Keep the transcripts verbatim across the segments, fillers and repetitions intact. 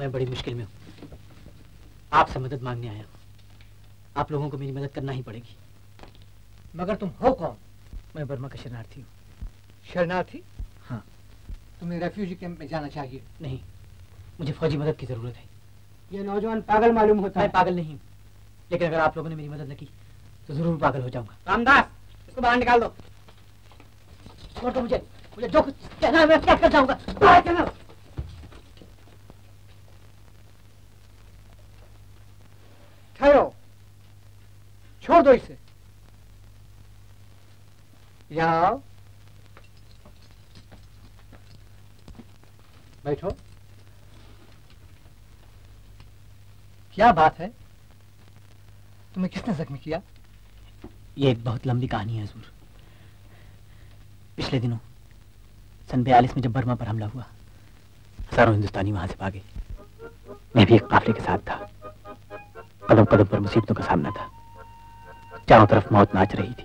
मैं बड़ी मुश्किल में हूँ, आपसे मदद मांगने आया हूँ। आप लोगों को मेरी मदद करना ही पड़ेगी। मगर तुम हो कौन? मैं बर्मा का शरणार्थी हूँ। शरणार्थी? हाँ। तुम्हें रेफ्यूजी कैंप में जाना चाहिए। नहीं, मुझे फौजी मदद की जरूरत है। यह नौजवान पागल मालूम होता है। मैं पागल नहीं, लेकिन अगर आप लोगों ने मेरी मदद न की तो जरूर पागल हो जाऊंगा। रामदास, इसको बाहर निकाल दो। और तो मुझे मुझे जो कुछ कहना है मैं क्या कर जाऊंगा। छोड़ दो इसे, यहाँ आओ, बैठो। क्या बात है, तुम्हें किसने जख्मी किया? ये एक बहुत लंबी कहानी है हुजूर। पिछले दिनों सन बयालीस में जब बर्मा पर हमला हुआ, हजारों हिंदुस्तानी वहां से भागे। मैं भी एक काफले के साथ था। कदम कदम पर मुसीबतों का सामना था। चारों तरफ मौत नाच रही थी।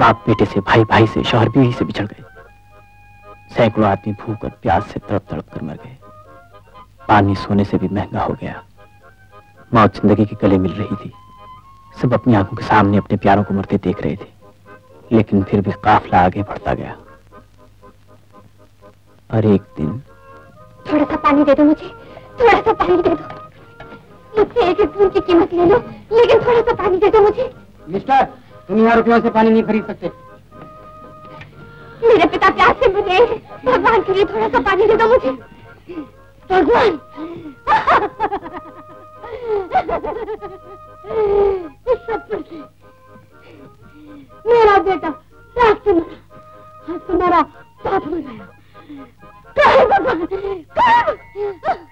बाप बेटे से, भाई भाई से, शौहर बीवी से बिछड़ गए। सैकड़ों आदमी भूख और प्यास से तड़प तड़प कर मर गए। पानी सोने से भी महंगा हो गया। मौत जिंदगी के गले मिल रही थी। सब अपनी आंखों के सामने अपने प्यारों को मरते देख रहे थे, लेकिन फिर भी काफला आगे बढ़ता गया। और एक दिन, थोड़ा सा पानी दे दो मुझे, थोड़ा सा पानी दे दो। मुझसे एक एक बूंद की कीमत ले लो, लेकिन थोड़ा सा पानी दे दो मुझे। मिस्टर, तुम यहाँ रुपयों से पानी नहीं खरीद सकते। मेरे पिता प्यास से मर गए, भगवान के लिए थोड़ा सा पानी दे दो मुझे। भगवान, इस सब पर से मेरा बेटा रात से मरा और तुम्हारा बाप मर गया। कहे भगवान, कहे।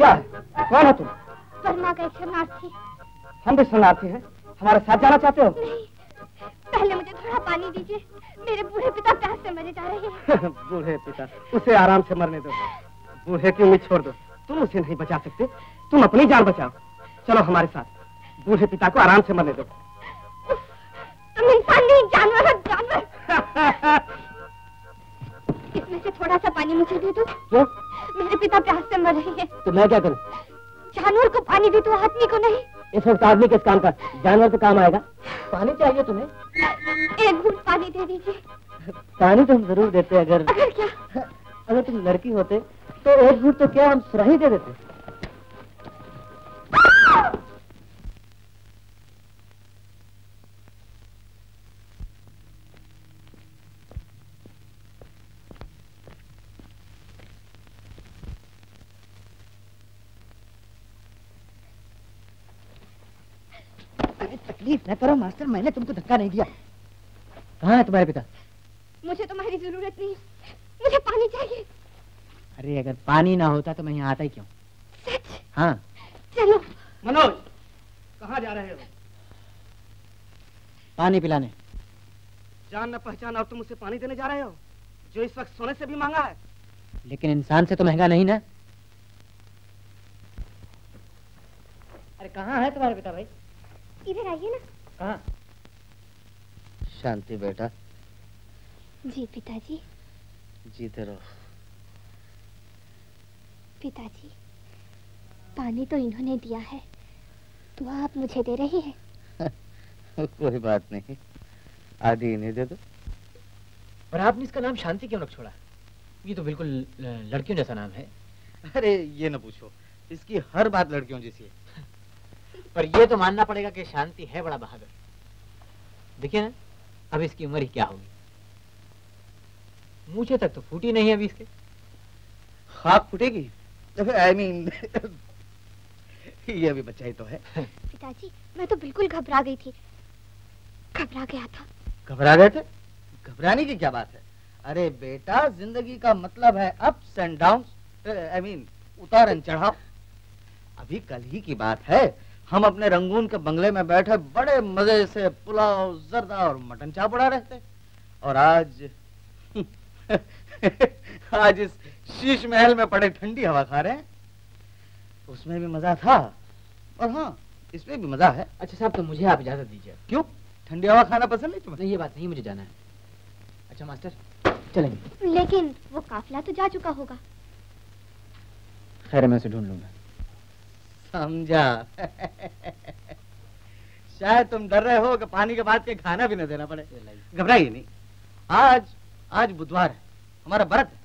क्या है, कौन हो तुम? बर्मा का एक शरणार्थी। हम भी शरणार्थी हैं, हमारे साथ जाना चाहते हो? नहीं, पहले मुझे थोड़ा पानी दीजिए। मेरे बूढ़े पिता प्यास से मरे जा रहे हैं। बूढ़े पिता, उसे आराम से मरने दो। बूढ़े की उम्मीद छोड़ दो, तुम उसे नहीं बचा सकते। तुम अपनी जान बचाओ, चलो हमारे साथ। बूढ़े पिता को आराम से मरने दो। तुम इंसान नहीं, जानवर हो, जानवर। इसमें से थोड़ा सा पानी मुझे दे दो। मेरे पिता प्यास से मर रहे हैं। तो मैं क्या करूं? जानवर को पानी दी तो आदमी को नहीं। इस वक्त आदमी किस काम का, जानवर तो काम आएगा। पानी चाहिए तुम्हें? एक घूट पानी दे दीजिए। पानी तो हम जरूर देते। अगर अगर क्या, अगर तुम लड़की होते तो एक घूट तो क्या हम सुराही दे देते। तकलीफ न करो मास्टर, मैंने तुमको धक्का नहीं दिया। कहाँ है तुम्हारे पिता? मुझे तुम्हारी जरूरत नहीं, मुझे पानी चाहिए। अरे अगर पानी ना होता तो मैं यहाँ आता ही क्यों? सच? हाँ चलो। मनोज कहाँ जा रहे हो? पानी पिलाने। जान न पहचान और तुम उसे पानी देने जा रहे हो जो इस वक्त सोने से भी महंगा है। लेकिन इंसान से तो महंगा नहीं ना। अरे कहाँ है तुम्हारे पिता? भाई इधर आइए ना। कहाँ? शांति बेटा। जी पिताजी। जीते रहो। पिताजी पानी तो इन्होंने दिया है तो आप मुझे दे रही हैं। कोई बात नहीं, आधी इन्हें दे दो। पर आपने इसका नाम शांति क्यों रख छोड़ा? ये तो बिल्कुल लड़कियों जैसा नाम है। अरे ये ना पूछो, इसकी हर बात लड़कियों जैसी है। पर ये तो मानना पड़ेगा कि शांति है बड़ा बहादुर। देखिए ना अब इसकी उम्र ही क्या होगी, मुझे तक तो फूटी नहीं है अभी। इसके खाक फूटेगी आई मीन ये अभी बच्चा ही तो है। पिताजी मैं तो बिल्कुल घबरा गई थी। घबरा गया था। घबरा गए थे? घबराने की क्या बात है। अरे बेटा जिंदगी का मतलब है ups and downs, I mean उतार चढ़ाव। अभी कल ही की बात है, हम अपने रंगून के बंगले में बैठे बड़े मजे से पुलाव जर्दा और मटन चाप उड़ा रहे थे, और आज आज इस शीश महल में पड़े ठंडी हवा खा रहे हैं। उसमें भी मजा था और हाँ इसमें भी मजा है। अच्छा साहब तो मुझे आप इजाजत दीजिए। क्यों, ठंडी हवा खाना पसंद नहीं तुम्हें? नहीं ये बात नहीं, मुझे जाना है। अच्छा मास्टर चलेंगे? लेकिन वो काफिला तो जा चुका होगा। खैर मैं उसे ढूंढ लूंगा। समझा। शायद तुम डर रहे हो कि पानी के बाद के खाना भी न देना पड़े। घबराइए नहीं, आज आज बुधवार है, हमारा व्रत है,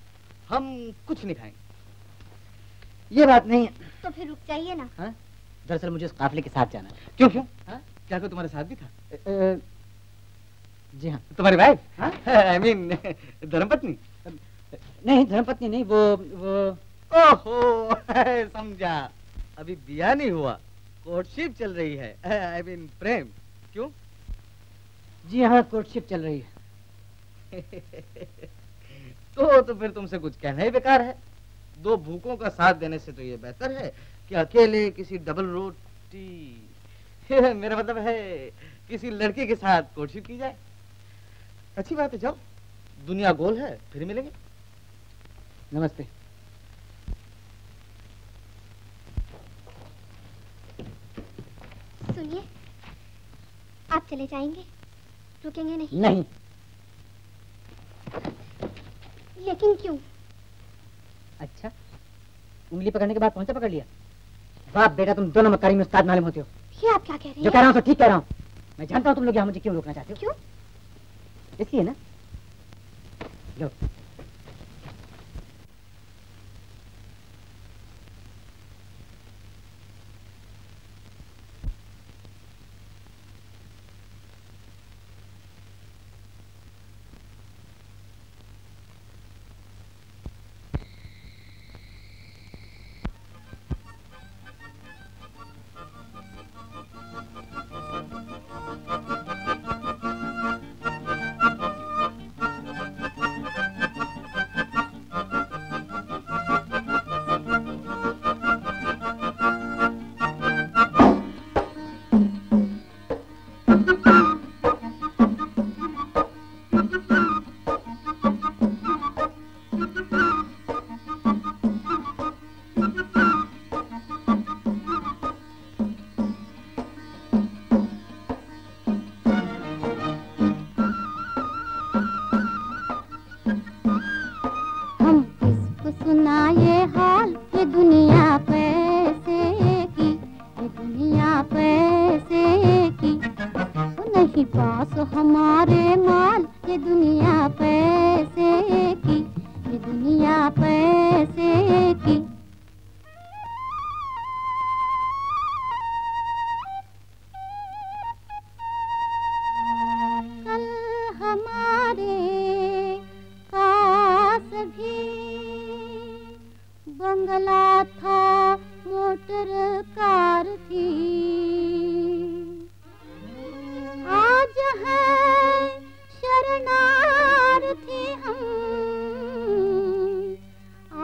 हम कुछ नहीं खाएंगे। ये बात नहीं है। तो फिर रुक जाइए ना। हाँ दरअसल मुझे उस काफिले के साथ जाना है। क्यों क्यों? हाँ क्या कोई तुम्हारे साथ भी था? ए, ए, जी हाँ तुम्हारी वाइफ, आई मीन धर्मपत्नी। नहीं धर्मपत्नी नहीं, वो वो ओहो समझा। अभी बिया नहीं हुआ, कोर्टशिप चल रही है, आई मीन प्रेम। क्यों? जी हाँ कोर्टशिप चल रही है। तो तो फिर तुमसे कुछ कहना ही बेकार है। दो भूखों का साथ देने से तो ये बेहतर है कि अकेले किसी डबल रोटी मेरा मतलब है किसी लड़के के साथ कोर्टशिप की जाए। अच्छी बात है, जाओ दुनिया गोल है, फिर मिलेंगे। नमस्ते। सुनिए आप चले जाएंगे, रुकेंगे नहीं? नहीं। लेकिन क्यों? अच्छा उंगली पकड़ने के बाद पहुंचा पकड़ लिया। बाप बेटा तुम दोनों मक्कारी में उस्ताद मालूम होते हो। ये आप क्या कह रहे हैं? जो कह रहा हूँ तो ठीक कह रहा हूँ। मैं जानता हूँ तुम लोग यहाँ मुझे क्यों रोकना चाहते हो। क्यों? इसलिए ना। लो सुना ये हाल ये दुनिया कैसे ना पैसे की। कल हमारे पास भी बंगला था, मोटर कार थी, आज है शरणार्थी हम,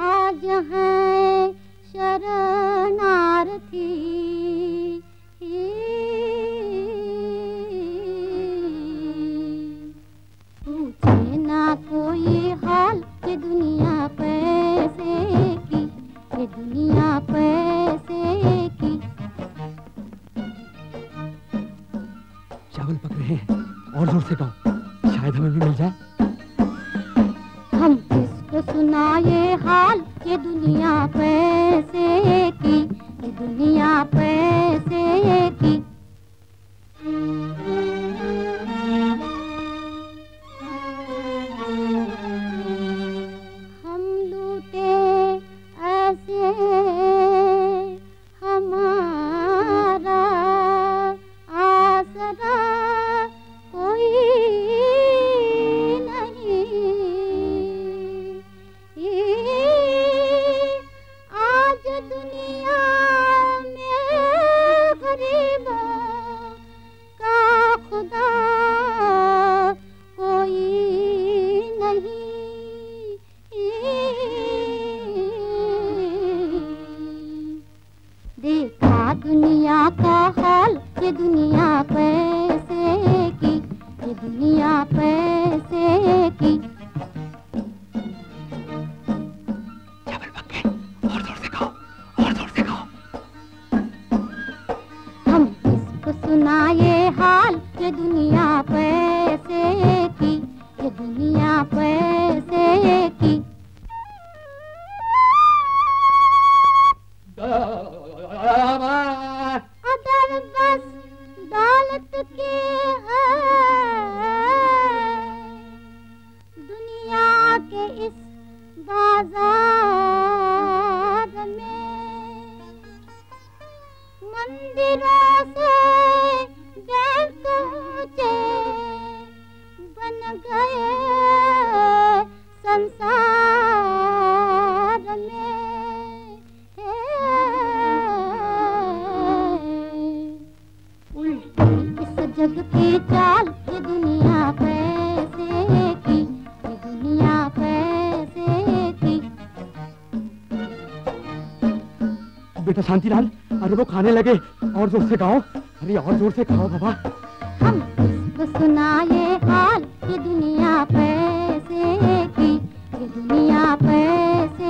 आज है शरणार्थी। पूछे ना कोई हाल के दुनिया पैसे की, ये दुनिया पैसे की। चावल पक रहे हैं, और जोर से गाओ, शायद हमें भी मिल जाए। हम किसको सुनाए हाल ये दुनिया पैसे की, ये दुनिया पैसे की। हम लूटे ऐसे हमारा आसरा कोई दुनिया का हाल। ये दुनिया पैसे की, ये दुनिया पैसे की। चावल पक गए, और जोर से खाओ, और जोर से खाओ। हम किसको सुनाए हाल ये दुनिया पैसे की, ये दुनिया पैसे की। अदर बस दौलत के है, दुनिया के इस बाजार में मंदिरों से बैंक ऊंचे बन गए संसार में। जग की चाल ये दुनिया पैसे की, ये दुनिया पैसे की। बेटा शांतिलाल, अरे वो खाने लगे, और जोर से खाओ, अरे और जोर से खाओ बाबा। हम किसको सुनाए हाल ये दुनिया पैसे की, ये दुनिया पैसे की।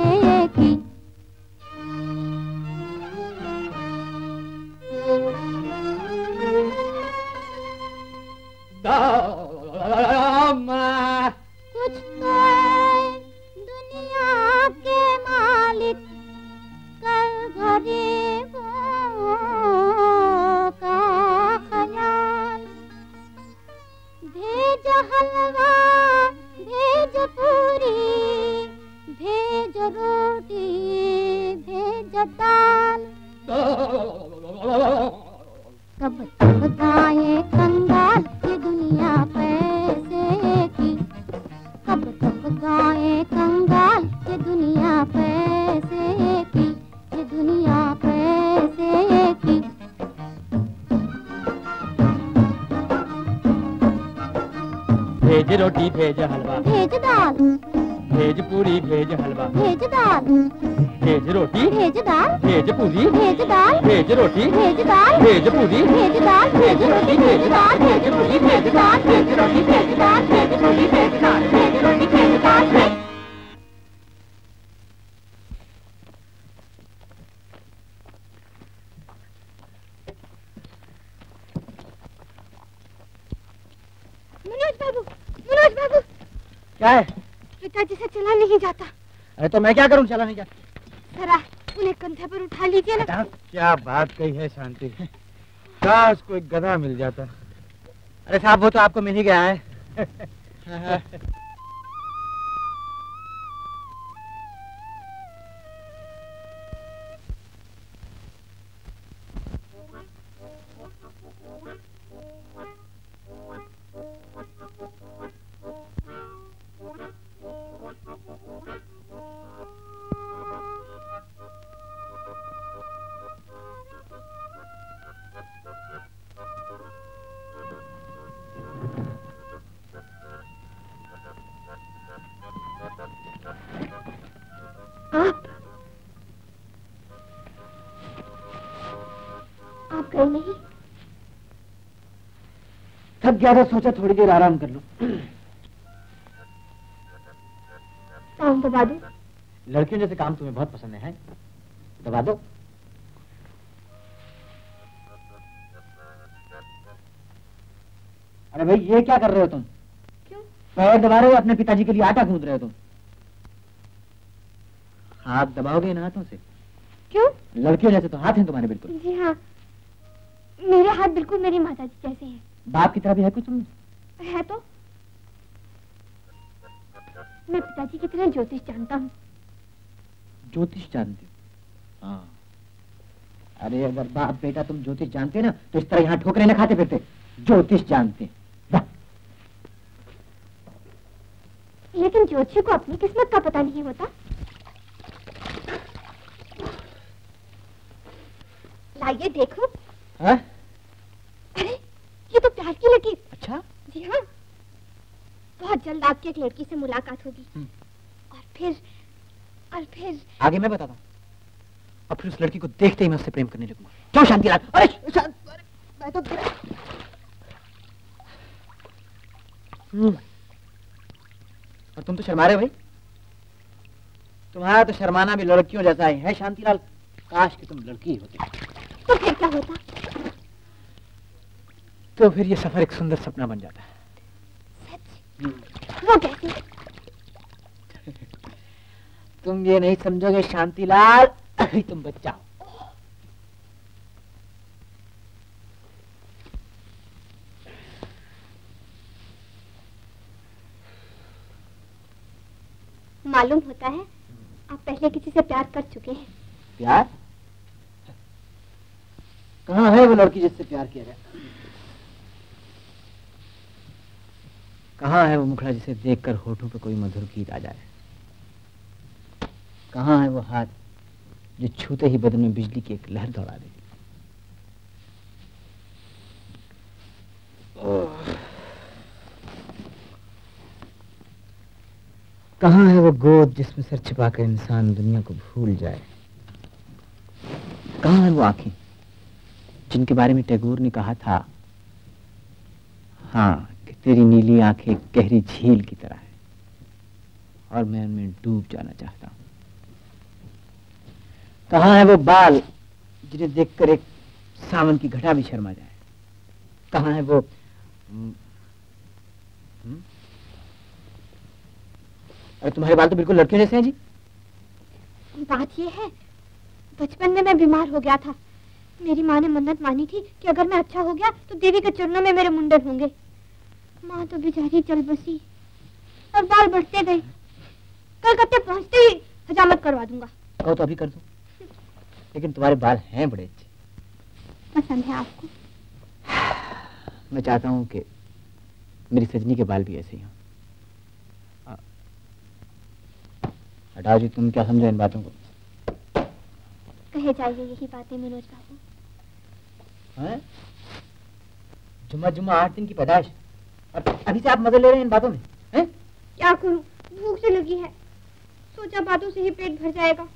कुछ तो दुनिया के मालिक कर गरीबों का ख्याल। भेज हलवा, भेज पूरी, भेज रोटी, भेज दाल। कब तक आए कंगाल ये दुनिया पैसे की, कब तक गाए कंगाल ये दुनिया पैसे की, ये दुनिया पैसे की। भेज रोटी, भेज हलवा, भेज दाल, भेज पूरी, भेज हलवा, भेज दाल, भेज रोटी, भेज दाल, भेज पूरी, भेज दाल, भेज रोटी, भेज दाल, भेज पूरी, भेज दाल, भेज रोटी, भेज दाल, भेज पूरी, भेज दाल, भेज रोटी, भेज दाल, भेज पूरी, भेज दाल, भेज रोटी, भेज दाल। मनोज बाबू, मनोज बाबू, क्या है? पिताजी से चला नहीं जाता। अरे तो मैं क्या करूं, चला नहीं जाता। जरा उन्हें कंधे पर उठा लीजिए ना। क्या बात कही है शांति, काश कोई गधा मिल जाता। अरे साहब, वो तो आपको मिल ही गया है। वो नहीं। थक गया था, सोचा थोड़ी देर आराम कर लो। काम दबा दो। लड़कियों जैसे काम तुम्हें बहुत पसंद है, दबा दो। अरे भाई ये क्या कर रहे हो तुम? क्यों पैर दबा रहे हो? अपने पिताजी के लिए आटा गूंद रहे हो तुम। हाथ दबाओगे इन हाथों से? क्यों? लड़कियों जैसे तो हाथ हैं तुम्हारे। बिल्कुल। जी हाँ, मेरे हाथ बिल्कुल मेरी माता जी जैसे हैं। बाप की तरह भी है कुछ तुमने? है तो, मैं पिताजी की तरह ज्योतिष जानता हूँ। ज्योतिष जानते हो? हाँ। अरे अगर बाप बेटा तुम ज्योतिष जानते ना तो इस तरह यहाँ ठोकरे न खाते फिरते। ज्योतिष जानते, लेकिन ज्योतिषी को अपनी किस्मत का पता नहीं होता। लाइए देखो। हाँ? अरे ये तो प्यार की लकीर। अच्छा? जी हाँ, बहुत जल्द आपकी एक लड़की से मुलाकात होगी और फिर और फिर आगे मैं बताता हूँ। और फिर उस लड़की को देखते ही मैं उससे प्रेम करने लगूंगा। क्यों शांति रात? अरे शांत, अरे मैं तो और तुम तो शर्मा रहे भाई। तुम्हारा तो शर्माना भी लड़कियों जैसा ही है शांतिलाल। काश कि तुम लड़की ही होती तो फिर क्या होता? तो फिर ये सफर एक सुंदर सपना बन जाता है। सच? वो कैसे? तुम ये नहीं समझोगे शांतिलाल, अभी तुम बच्चा हो। मालूम होता है आप पहले किसी से प्यार कर चुके हैं। प्यार? कहाँ है वो लड़की जिससे प्यार किया जाए? कहाँ है वो मुखड़ा जिसे देखकर होठों पे कोई मधुर गीत आ जाए? कहाँ है वो हाथ जो छूते ही बदन में बिजली की एक लहर दौड़ा दे? कहाँ है वो गोद जिसमें सर छिपाकर इंसान दुनिया को भूल जाए? कहाँ है वो आंखें जिनके बारे में टैगोर ने कहा था, हाँ, कि तेरी नीली आंखें गहरी झील की तरह है और मैं उनमें डूब जाना चाहता हूँ। कहाँ है वो बाल जिन्हें देखकर एक सावन की घटा भी शर्मा जाए? कहाँ है वो हुँ? अरे तुम्हारे बाल तो बिल्कुल लड़कियों जैसे हैं जी। बात ये है, बचपन में मैं बीमार हो गया था। मेरी माँ ने मन्नत मानी थी कि अगर मैं अच्छा हो गया तो देवी के चरणों में मेरे मुंडन होंगे। माँ तो बेचारी चल बसी और बाल बढ़ते गए। कलकत्ते पहुँचते ही हजामत करवा दूंगा। कहो तो अभी कर दो। लेकिन तुम्हारे बाल हैं बड़े अच्छे। पसंद है आपको? मैं चाहता हूँ कि मेरी सजनी के बाल भी ऐसे ही हों। हटाओ जी, तुम क्या समझो इन बातों को? कहे जाइए यही बातें मनोज बाबू। हैं? जुम्मा जुम्मा आठ दिन की पैदाश और अभी से आप मजे ले रहे हैं इन बातों में? हैं? क्या करूं, भूख से लगी है। सोचा बातों से ही पेट भर जाएगा।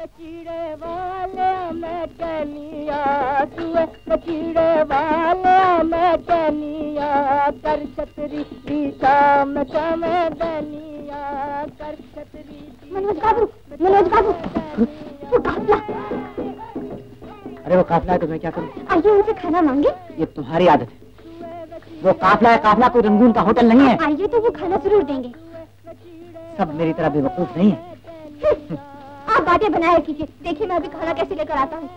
बचीड़े वाले में कनिया तुए, बचीड़े वाले में कनिया कर, छतरी बीता में कनिया कर, छतरी। मनोज बाबू, मनोज बाबू, वो काफला। अरे वो काफला है तो मैं क्या करूँ? आइए उनसे खाना मांगे। ये तुम्हारी आदत है। वो काफला है, काफला कोई रंगून का होटल नहीं है। आइए तो वो खाना जरूर देंगे। सब मेरी तरह बेवकूफ नहीं है। आप बातें बनाया कीजिए, देखिए मैं अभी खाना कैसे लेकर आता हूँ।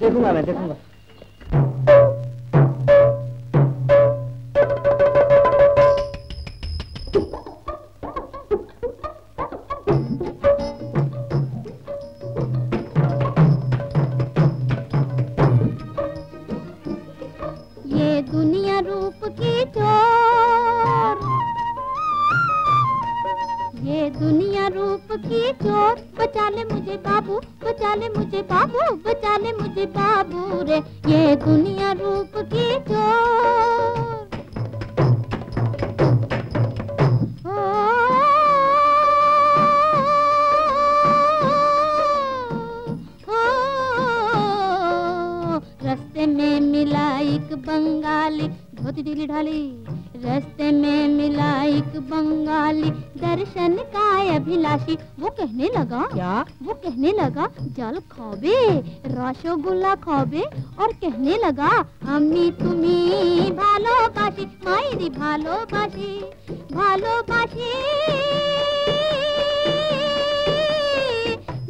देखूंगा मैं, देखूंगा। ये दुनिया रूप की चोर, ये दुनिया रूप की चोर, बचा ले मुझे बाबू, बचा ले मुझे बाबू, बचा ले मुझे बाबू रे। ये दुनिया रूप की चोर। बंगाली धोती ढीली ढाली, रास्ते में मिला एक बंगाली दर्शन का अभिलाषी। वो कहने लगा क्या? वो कहने लगा जल खाओबे, रसगुल्ला खाओबे और कहने लगा अम्मी तुमी भालोबासी, मायरी भालोबासी भालोबासी।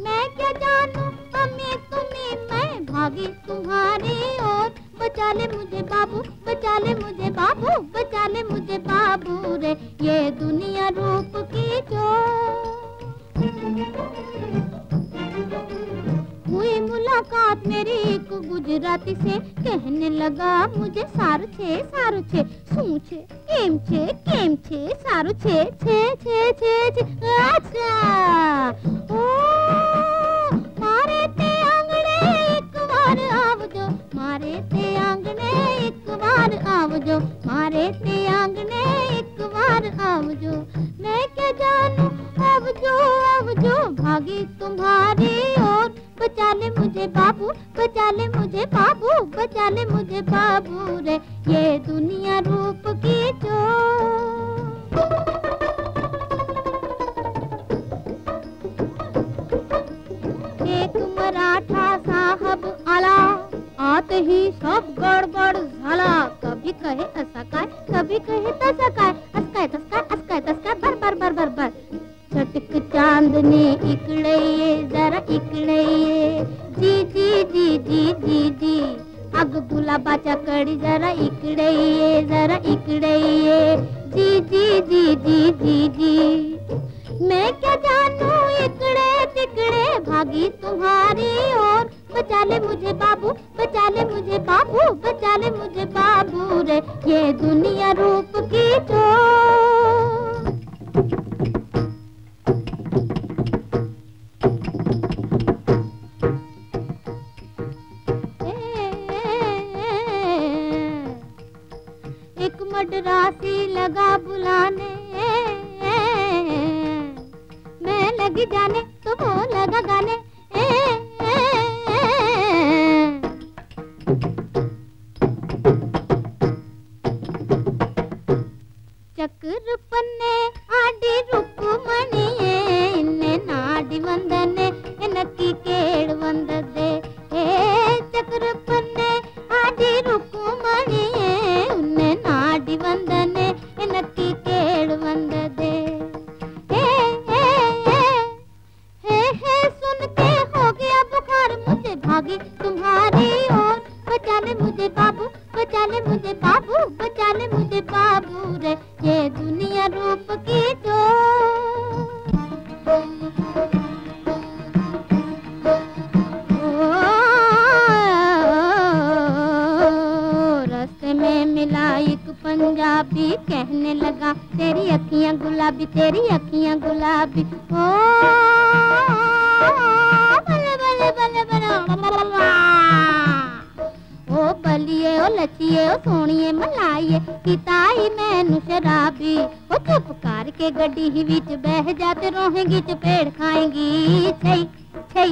मैं क्या जानू अम्मी तुमी, मैं भागी तुम्हारी ओर। बचा ले मुझे बाबू, बचा ले मुझे बाबू, बचा ले मुझे बाबू रे, ये दुनिया रूप की चोर। हुई मुलाकात मेरी एक गुजराती से, कहने लगा मुझे सारू छे सारू छे, सू छे केम छे केम छे, सारू छे छे छे छे छे। अच्छा ओ मारे ते आंगणे एक बार आवजो, मारे ते आंगणे एक बार आवजो, मारे ते आंगणे एक बार आवजो। मैं क्या जानू आवजो आवजो भागी तुम्हारी ओर। बचा ले मुझे बाबू, बचा ले मुझे बाबू, बचा ले मुझे बाबू रे, ये दुनिया रूप की चोर। एक मराठा साहब आला, आते ही सब गड़बड़ झाला। कभी कहे असकाय, कभी कहे तसकाय, असकाय तसकाय असकाय तसकाय, बर बर बर बर बर। छटक चांदनी इकड़े ये जरा इकड़े ये, जी जी जी जी जी जी। अग गुलाबाचा कड़ी जरा इकड़े ये जरा इकड़े ये, जी जी जी जी जी जी। मैं क्या जानू इकड़े तिकड़े भागी तुम्हारी ओर। बचा ले मुझे बाबू, बचा ले मुझे बाबू, बचा ले मुझे बाबू रे, ये दुनिया रूप की चोर। एक मद्रासी लगा बुलाने, मैं लगी जाने तुम लगा गाने। ए, ए, ए, चक्र पन्ने आडी रुक मणिये, इन्ने नाडी वंदने नक्की केड़ वंद दे। ए चक्र पन्ने आडी रुक मणिये, उन्ने नाडी वंदने नक्की केड़ वंद दे। भागी तुम्हारी ओर। बचा ले मुझे बाबू, बचा ले मुझे बाबू, बचा ले मुझे बाबू रे, ये दुनिया रूप की चोर। रास्ते में मिला एक पंजाबी, कहने लगा तेरी अखियां गुलाबी, तेरी अखियां गुलाबी। ओ ओ बलिए ओ लचिए ओ सोनिए मलाइए, पिताई मैनू शराबी। ओ चुप करके गड्डी ही बीच बह जाते, रोहेंगी चपेड़ खाएंगी। छई छई छई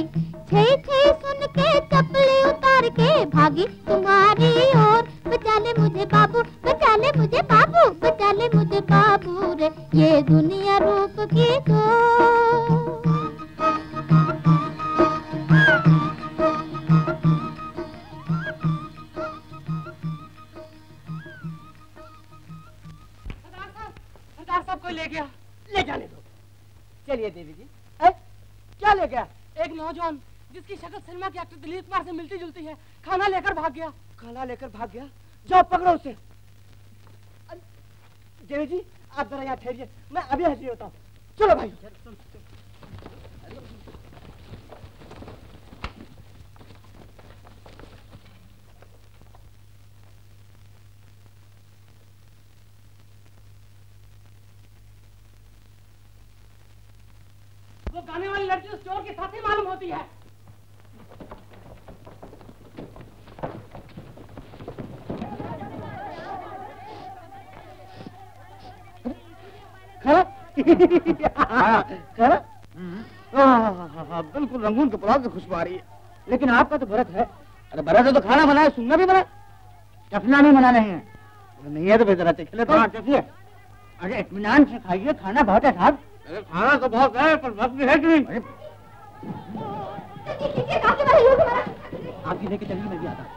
छई सुन के चपली उतार के भागी तुम्हारी ओर। बचा ले मुझे बाबू, बचा ले मुझे बाबू, बचा ले मुझे बाबू रे, ये दुनिया रूप की चोर। कोई ले गया, ले जाने दो। चलिए देवी जी। ए? क्या ले गया? एक नौजवान जिसकी शक्ल सिनेमा के एक्टर दिलीप कुमार से मिलती जुलती है, खाना लेकर भाग गया। खाना लेकर भाग गया? जाओ पकड़ो उसे। देवी जी आप जरा यहाँ ठहरिए, मैं अभी हाजिर होता हूँ। चलो भाई। वो गाने वाली लड़की उस चोर के साथ ही मालूम होती है। खरा खरा बिल्कुल रंगून के पुलाव से खुशबू आ रही है। लेकिन आपका तो व्रत है। अरे व्रत है तो खाना बनाए, सुनना भी बनाए। चखना नहीं मना नहीं है, नहीं है तो फिर जरा चख ले। हाँ चखिए। अरे इत्मीनान से खाइए, खाना बहुत है साहब। अरे खाना तो बहुत है पर वक्त भी है कि नहीं। आप ही लेके चलिए, मैं भी आता।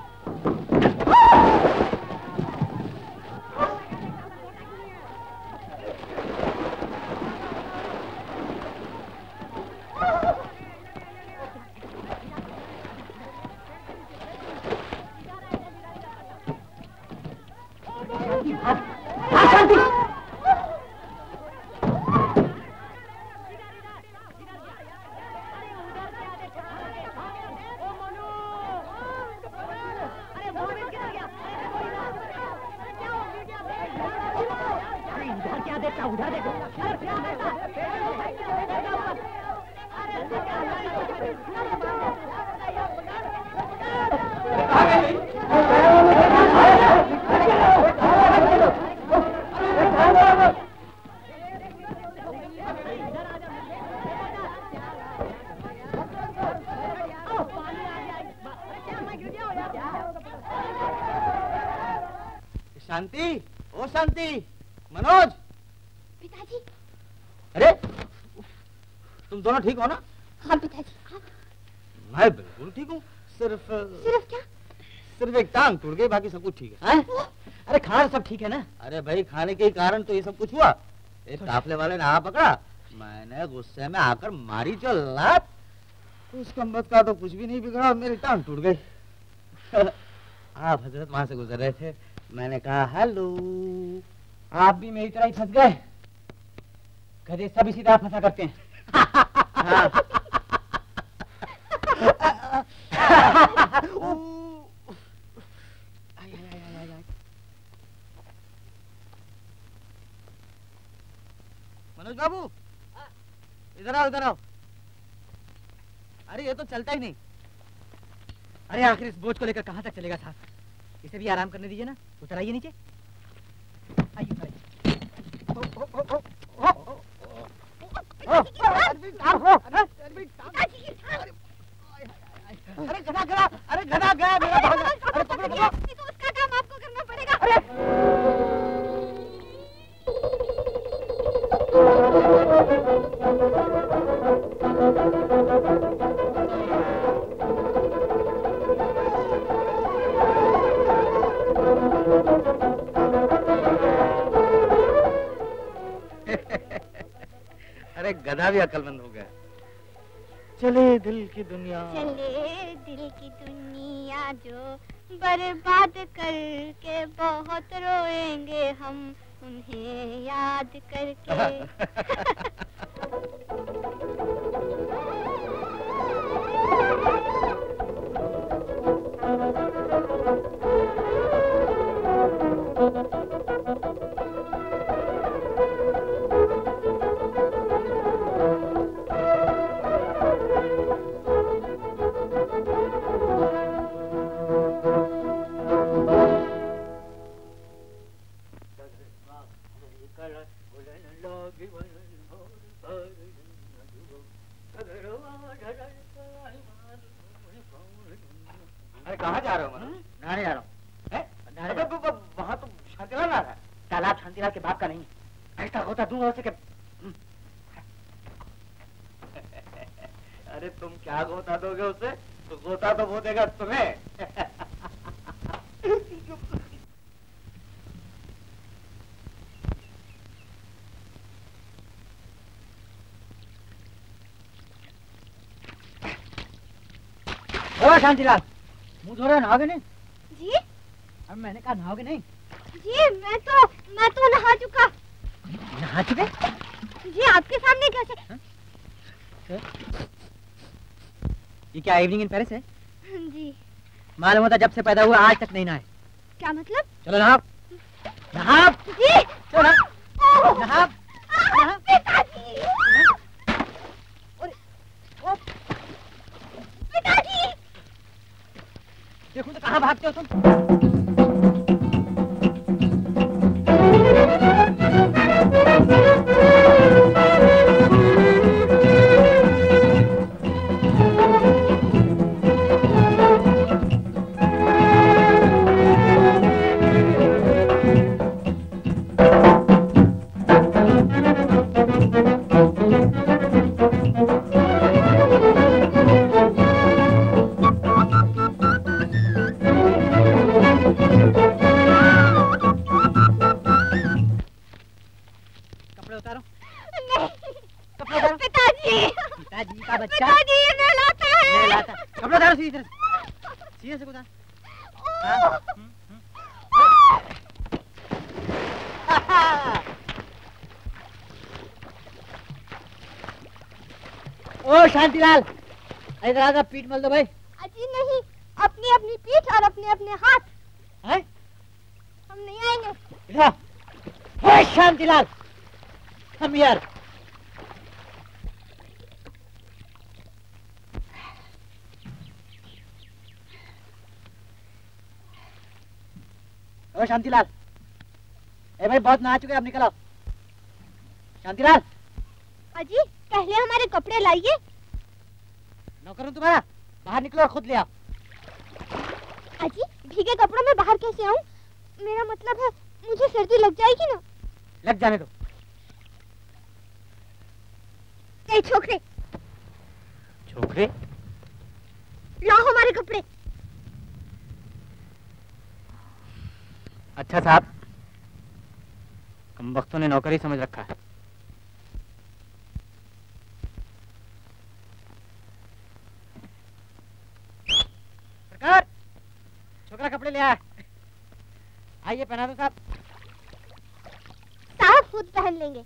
मनोज, पिताजी। अरे तुम दोनों ठीक हो ना? हाँ पिताजी। आप? मैं बिल्कुल ठीक हूँ, सिर्फ सिर्फ क्या? सिर्फ एक टांग टूट गई, बाकी सब कुछ ठीक है। अरे खाना सब ठीक है ना? अरे भाई खाने के कारण तो ये सब कुछ हुआ। एक काफले वाले ने आ पकड़ा, मैंने गुस्से में आकर मारी जो लात, उस कमबख्त का तो कुछ भी नहीं बिगड़ा, मेरी टांग टूट गई। आप हजरत वहां से गुजर रहे थे, मैंने कहा हेलो। आप भी मेरी तरह ही फंस गए? गधे सब इसी तरह फंसा करते हैं। मनोज बाबू इधर आओ, इधर आओ। अरे ये तो चलता ही नहीं। अरे आखिर इस बोझ को लेकर कहाँ तक चलेगा साहब? इसे भी आराम करने दीजिए ना, उतर आइए नीचे। अरे गधा गया, अरे गधा गया मेरा भाग। अरे पकड़ो पकड़ो, तो उसका काम आपको करना पड़ेगा। अरे गधा भी अकलमंद हो गया। चले दिल की दुनिया, चले दिल की दुनिया जो बर्बाद करके बहुत रोएंगे हम उन्हें याद करके। कहाँ जा रहा हूँ? नहाने जा रहा हूँ। वहाँ तो शांतिलाल आ रहा है। तालाब शांतिलाल के बाप का नहीं है, ऐसा होता दूंगा उसे। अरे तुम क्या गोता दोगे उसे? तो गोता तो वो देगा तुम्हें। ओ शांतिलाल, मुँह धो रहे, नहाओगे नहीं? जी। अब मैंने कहा नहाओगे नहीं? जी मैं तो मैं तो नहा चुका। नहा चुके? जी आपके सामने कैसे? ये क्या इवनिंग इन पेरिस है? जी। मालूम होता जब से पैदा हुआ आज तक नहीं नहाए। क्या मतलब? चलो नहाओ नहाओ। जी चलो नहाओ नहाओ। देखो तो कहाँ भागते हो तुम। ओ शांतिलाल, इधर आकर पीठ मल दो भाई। अजी नहीं, अपनी अपनी पीठ और अपने अपने हाथ। है? हम नहीं आएंगे। Shantilal, come here। ओ शांतिलाल, ए भाई बहुत नहा चुके हैं, अब निकल आओ। शांतिलाल। अजी पहले हमारे कपड़े लाइए। नौकरों तुम्हारा, बाहर निकलो और खुद ले आओ। अजी भीगे कपड़ों में बाहर कैसे आऊं? मेरा मतलब है मुझे सर्दी लग जाएगी ना। लग जाने दो। ए छोकरे। छोकरे? लाओ हमारे कपड़े। अच्छा साहब, कमबख्तों ने नौकरी समझ रखा है। छोकरा कपड़े ले आया, आइए पहना दो साहब। साहब खुद पहन लेंगे,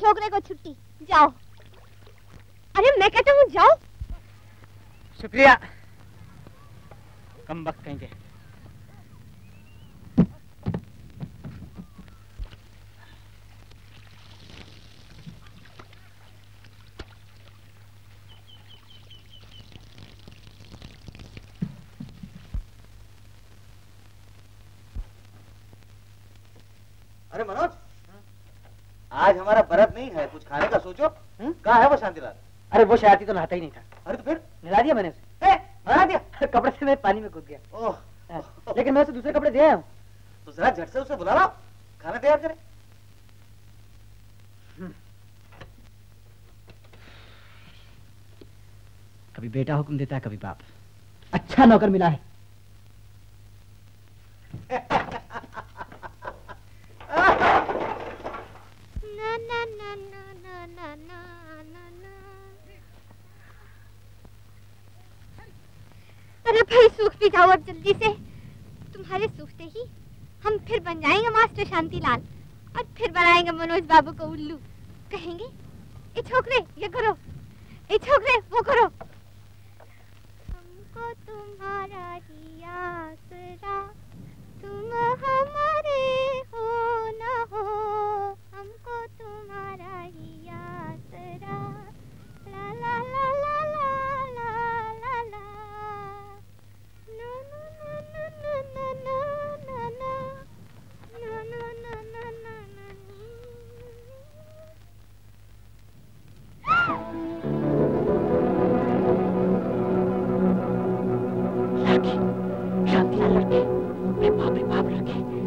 छोकरे को छुट्टी। जाओ। अरे मैं कहता हूँ जाओ। शुक्रिया, कम वक्त कहेंगे। अरे मनोज, आज हमारा व्रत नहीं है, कुछ खाने का सोचो। कहाँ है वो शांतिलाल? अरे वो शरारती तो नहाता ही नहीं था। अरे तो फिर नहला दिया मैंने उसे। ए, नहला दिया? कपड़े से मैं पानी में कूद गया। ओह, लेकिन मैं उसे दूसरे कपड़े दे आया हूँ। तो जरा झट से उसे बुला लाओ, खाना तैयार करे। कभी बेटा हुक्म देता है, कभी बाप। अच्छा नौकर मिला है। ना ना ना ना ना ना ना। अरे भाई सूख भी जाओ अब जल्दी से। तुम्हारे सूखते ही हम फिर बन जाएंगे मास्टर शांतिलाल, और फिर बनाएंगे मनोज बाबू को उल्लू। कहेंगे ए छोकरे ये करो, ए छोकरे वो करो। हमको तुम्हारा रिया आसरा, तुम हमारे हो ना हो, हमको तुम्हारा ही आसरा। ला ला ला ला ला ला ला ला। ना ना ना ना ना ना ना ना ना ना ना ना ना ना। लड़की, शांतिलाल लड़की, बाप रे बाप लड़की।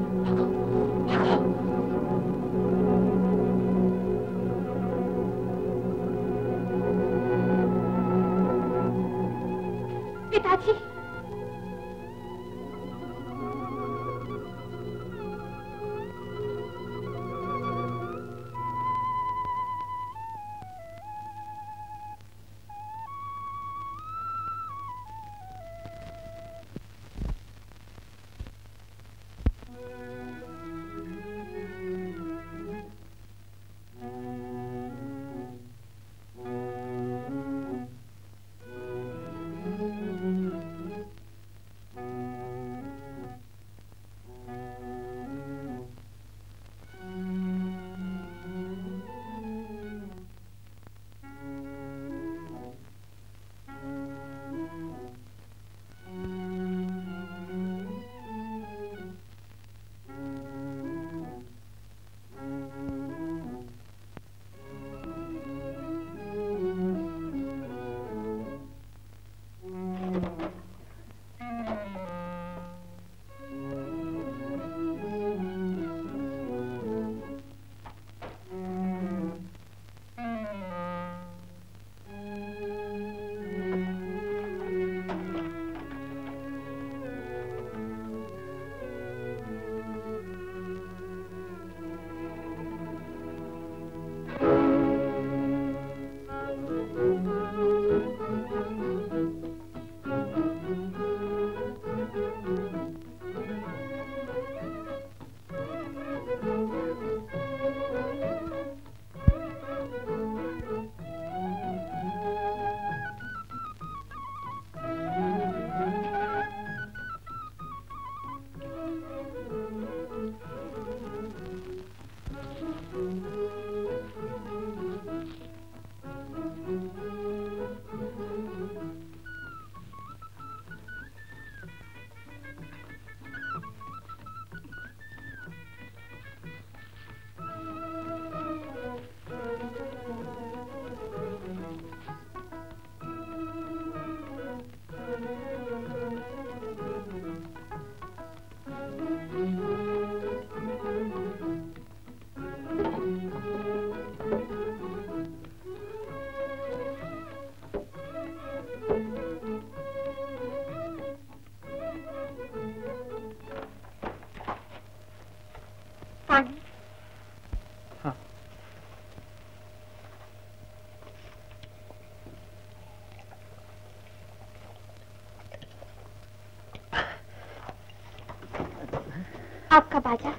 आपका बाजा।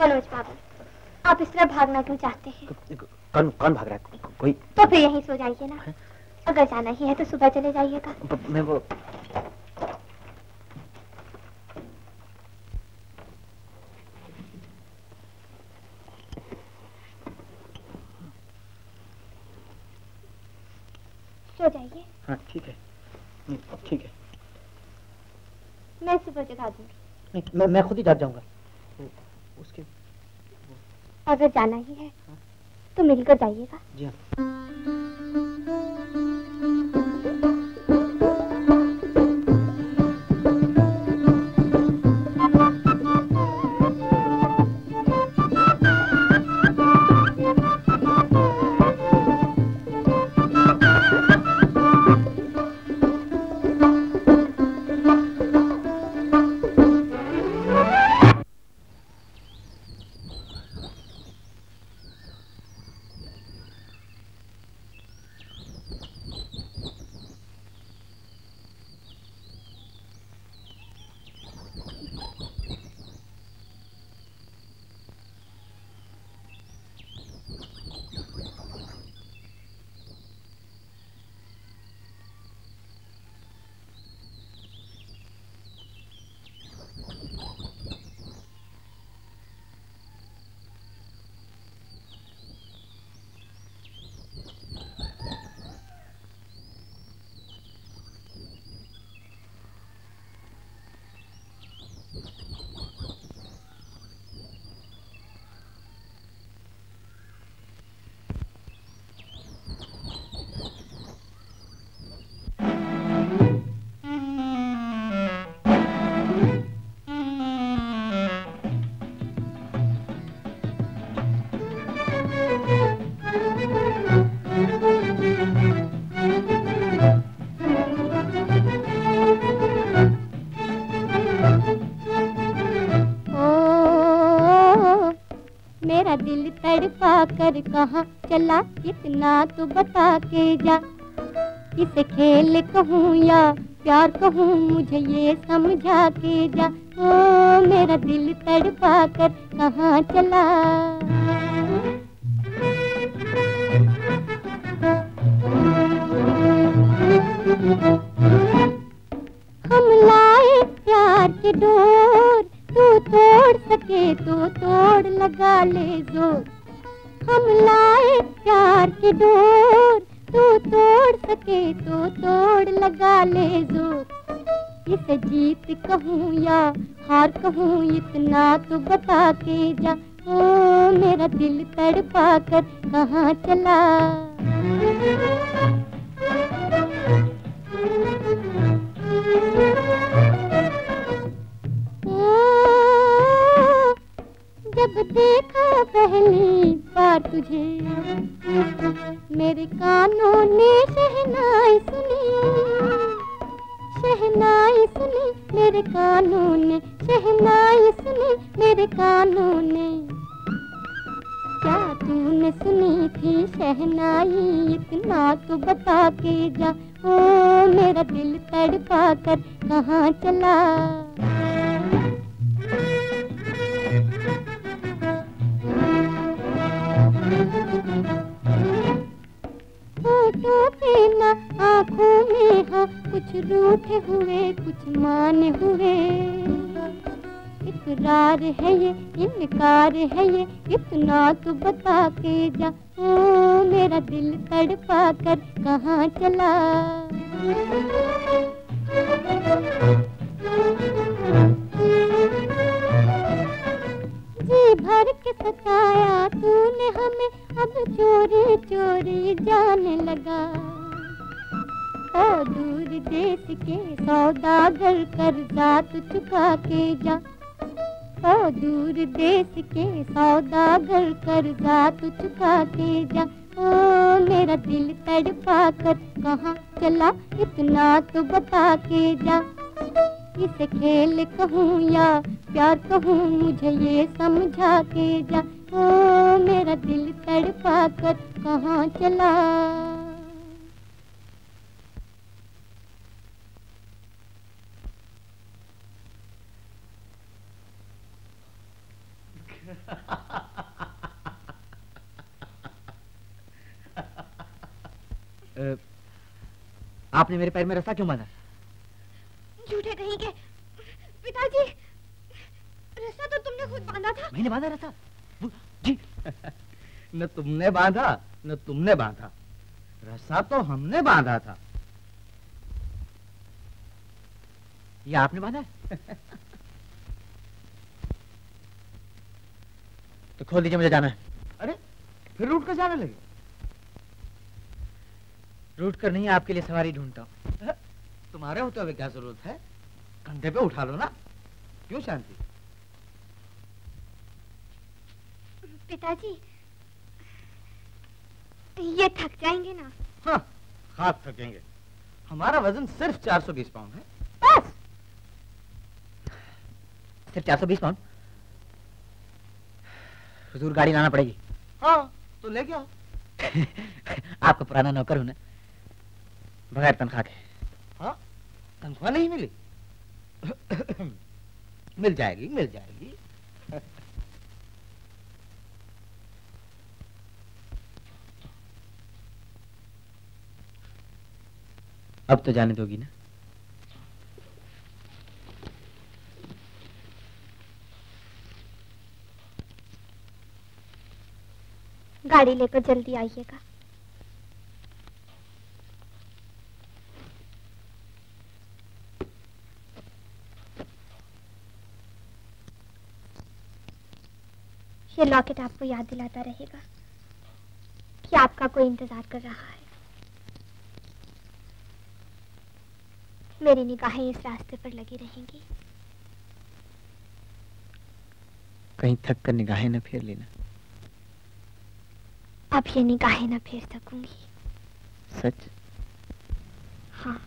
मनोज बाबू, आप इस तरह भागना क्यों चाहते हैं? कौन कौन भाग रहा है? को, कोई तो फिर यहीं सो जाइए ना है? अगर जाना ही है तो सुबह चले जाइएगा। मैं वो सो जाइए। हाँ ठीक है, ठीक है। मैं सुबह जगा दूंगी। नहीं, मैं मैं खुद ही जाग जाऊंगा। उसके अगर जाना ही है तो मिलकर जाइएगा। जी हाँ। कर कहाँ चला कितना तू बता के जा, इसे खेल कहूँ या प्यार कहूँ मुझे ये समझा के जा। ओ मेरा दिल तड़पा कर कहाँ चला, हम लाए प्यार के डोर, तू तोड़ सके तो तोड़ लगा ले जोर। हम लाए प्यार के डोर, तू तोड़ सके तो तोड़ लगा ले जोर। इसे जीत कहूँ या हार कहूँ इतना तो बता के जा। ओ मेरा दिल तड़पा कर कहाँ चला, जब देखा पहली बार तुझे मेरे कानों ने शहनाई सुनी, शहनाई सुनी मेरे कानों ने, शहनाई सुनी मेरे कानों ने। क्या तूने सुनी थी शहनाई इतना तो बता के जा। ओ मेरा दिल तड़पा कर कहाँ चला, होठों पे ना आँखों में हाँ कुछ रूठे हुए कुछ माने हुए। इकरार है ये इनकार है ये इतना तो बता के जा। ओ मेरा दिल तड़पा कर कहाँ चला, जी भर के सताया तूने हमें अब चोरी चोरी जाने लगा। ओ दूर देश के सौदागर कर्जा तू चुका के जा। ओ दूर देश के सौदागर कर्जा तू चुका के जा। ओ मेरा दिल तड़पा कर कहाँ चला इतना तो बता के जा। इसे खेल कहूँ या प्यार कहूँ मुझे ये समझा के जा। ओ मेरा दिल तड़पा कर कहाँ चला। आपने मेरे पैर में रस्सा क्यों बांधा? झूठे कहीं के पिताजी, रस्सा तो तुमने खुद बांधा था। मैंने बांधा रस्सा जी? न तुमने बांधा न तुमने बांधा, रस्सा तो हमने बांधा था। ये आपने बांधा है? तो खोल दीजिए, मुझे जाना है। अरे फिर रूट कर जाने लगे? रूट कर नहीं, आपके लिए सवारी ढूंढता हूँ। तुम्हारे होते हुए क्या जरूरत है, कंधे पे उठा लो ना। क्यों शांति? पिताजी ये थक जाएंगे ना। हाँ हाथ थकेंगे, हमारा वजन सिर्फ चार सौ बीस पाउंड है। बस सिर्फ चार सौ बीस पाउंड? हुजूर गाड़ी लाना पड़ेगी। हाँ तो ले गया। आपका पुराना नौकर हूं ना, बगैर तनख्वाह के। हाँ तनख्वाह नहीं मिली? मिल जाएगी मिल जाएगी। अब तो जाने दोगी ना? गाड़ी लेकर जल्दी आइएगा। ये लॉकेट आपको याद दिलाता रहेगा कि आपका कोई इंतजार कर रहा है। मेरी निगाहें इस रास्ते पर लगी रहेंगी, कहीं थक कर निगाहें न फेर लेना। अब ये निगाहें न फेर सकूंगी। सच? हाँ।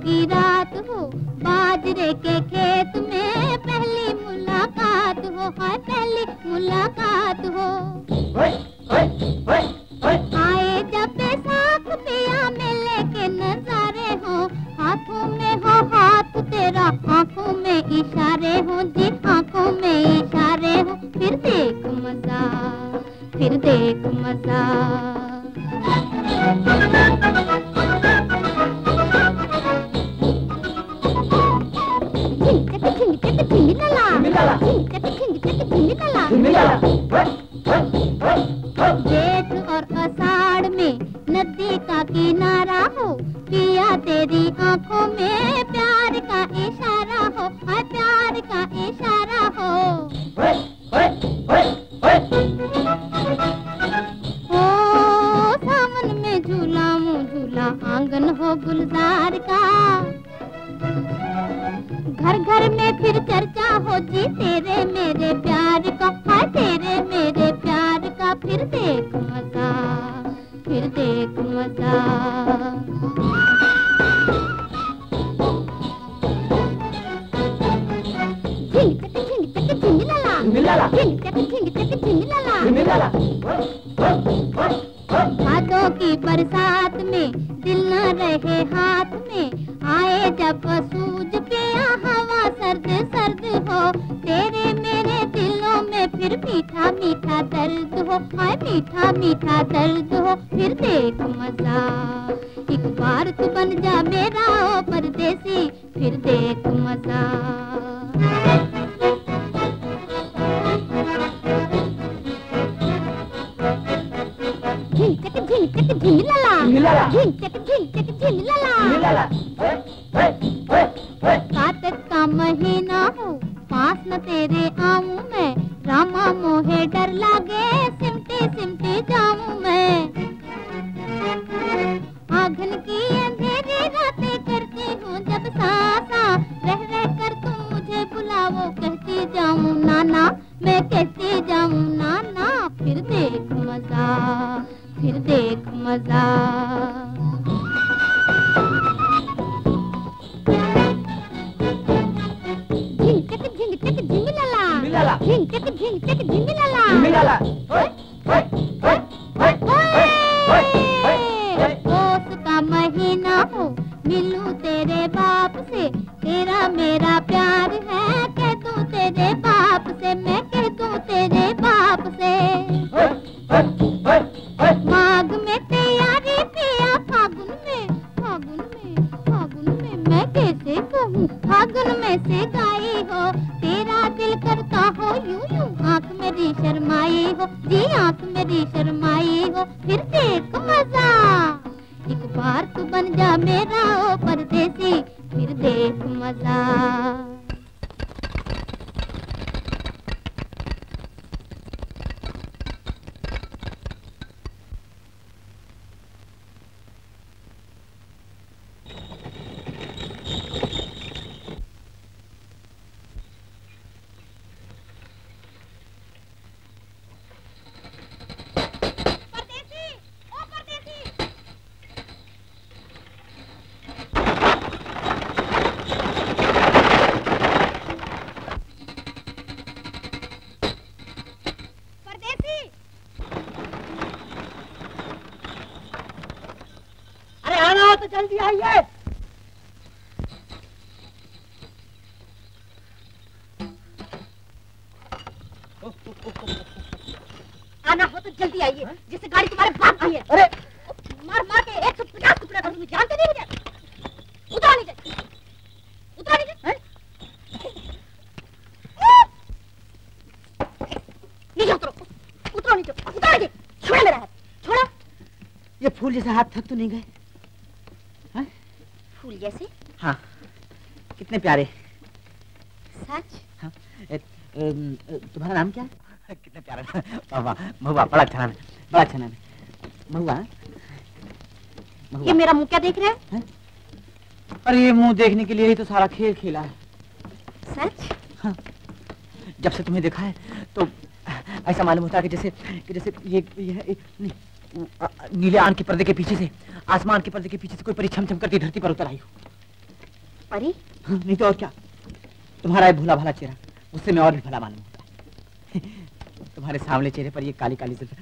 मीठा दर्द हो, हाय मीठा मीठा दर्द हो फिर देख मजा, एक बार तू बन जा मेरा ओ परदेसी फिर देख मजा। झिलचक झिलचक झिलला झिलचक झिलचक झिलला, कातिक का महीना हो पास न तेरे आऊं मैं, रामा मोहे डर लागे सिमटे सिमटे जाऊं मैं। आंगन की अंधेरी रातें करती हूँ जब सासा, रह रह कर तुम मुझे बुलाओ कहती जाऊं नाना, मैं कहती जाऊं नाना फिर देख मजा फिर देख मजा। झिंगचक झिंगचक झिंगलाला झिंगलाला, ओस का महीना हो मिलूं तेरे बाप से, तेरा मेरा प्यार है कह दूं तेरे बाप से, मैं कह दूं तेरे बाप से। माघ में तैयारी पिया फागुन में फागुन में फागुन में, मैं कैसे कहूँ फागुन में से गाई हो, तेरा दिल करता हो यूं यूं, आंख मेरी शर्माई हो जी आंख मेरी शर्माई हो फिर देख मजा। एक बार तू बन जा मेरा ओ परदेसी फिर देख मजा। हाथ थक तो नहीं गए? हाँ? फूल जैसे? हाँ, कितने प्यारे। सच? हाँ, तुम्हारा नाम क्या है? कितना प्यारा महुआ, बड़ा अच्छा नाम है, बड़ा अच्छा नाम है महुआ। ये मेरा मुंह क्या देख रहा है? हाँ? अरे मुंह देखने के लिए ही तो सारा खेल खेला है। सच? हाँ, जब से तुम्हें देखा है तो ऐसा मालूम होता है कि जैसे कि जैसे ये, ये नहीं नीले आन के पर्दे के पीछे से, आसमान के पर्दे के पीछे से कोई परी छमछम करती धरती पर उतर आई हो। परी? नहीं तो और क्या, तुम्हारा ये भूला भाला चेहरा उससे मैं और भी भला मालूम होता है। तुम्हारे सामने चेहरे पर ये काली काली जुल्फे,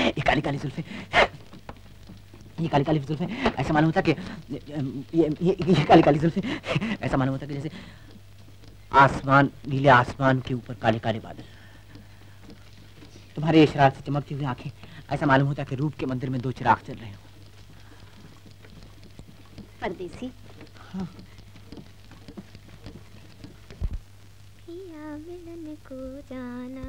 ये काली काली जुल्फे, ये काली काली जुल्फे, ऐसा मालूम होता कि ये ये, ये काली काली जुल्फे, ऐसा मालूम होता कि जैसे आसमान, नीले आसमान के ऊपर काले काले बादल, तुम्हारे इशारे से चमकती हुई आंखें, ऐसा मालूम होता है कि रूप के मंदिर में दो चिराग चल रहे हो। परदेसी? हाँ। पिया मिलन को जाना,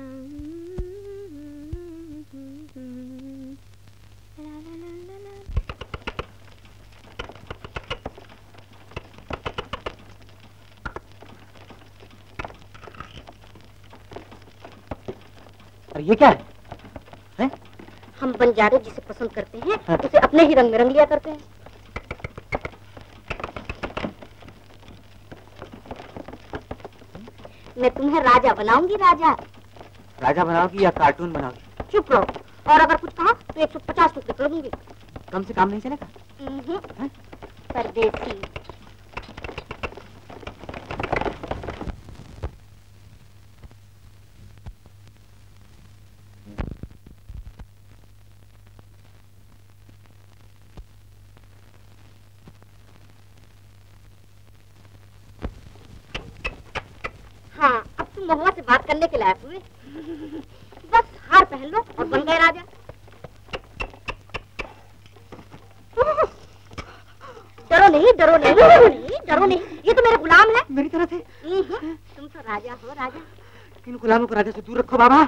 ला ला ला ला ला। और ये क्या है? है? हम बंजारे जिसे पसंद करते हैं, हाँ। उसे अपने ही रंग में रंग लिया करते हैं। मैं तुम्हें राजा बनाऊंगी, राजा राजा बनाऊंगी या कार्टून बनाऊंगी। चुप रहो, और अगर कुछ कहा तो एक सौ पचास रुपये करूंगी। कम से काम नहीं चलेगा। परदेसी तुम महुआ से बात करने के लायक हुए। बस हार पहन लो और बन गए राजा। डरो नहीं, डरो नहीं, डरो नहीं, डरो नहीं। ये तो मेरे गुलाम है, मेरी तरह से। तुम तो राजा हो राजा। इन गुलामों को राजा से दूर रखो बाबा।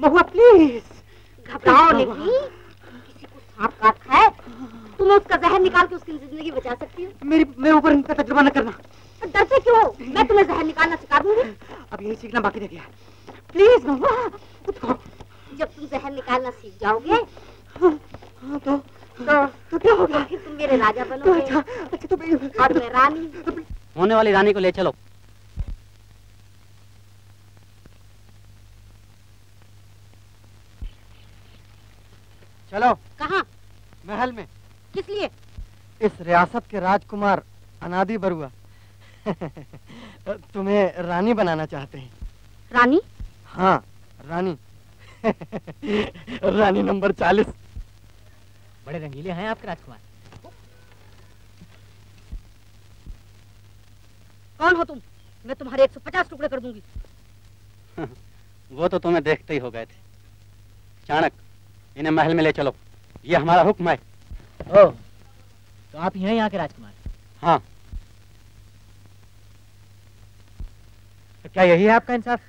महुआ प्लीज घबराओ नहीं। किसी को सांप काट खाए तुम्हें उसका जहर निकाल के उसकी जिंदगी बचा सकती हो। मेरी मेरे ऊपर इनका तजुर्बा न करना। डर से क्यों, मैं तुम्हें जहर निकालना सिखा दूंगी। अब यही सीखना बाकी रह गया। प्लीज महुआ उठो। जब तुम जहर निकालना सीख जाओगे तो तो क्या होगा? तुम मेरे राजा बनोगे। अच्छा अच्छा, तो मैं रानी होने वाली रानी को ले चलो। चलो। कहाँ? महल में। किस लिए? इस रियासत के राजकुमार अनादि बरुआ तुम्हें रानी बनाना चाहते हैं। रानी? हाँ रानी। रानी नंबर चालीस। बड़े रंगीले हैं आपके राजकुमार। कौन हो तुम? मैं तुम्हारे एक सौ पचास टुकड़े कर दूंगी। वो तो तुम्हें देखते ही हो गए थे। चाणक्य, इन्हें महल में ले चलो, ये हमारा हुक्म है। ओह, तो आप ही हैं यहाँ के राजकुमार? हाँ। तो क्या यही है आपका इंसाफ?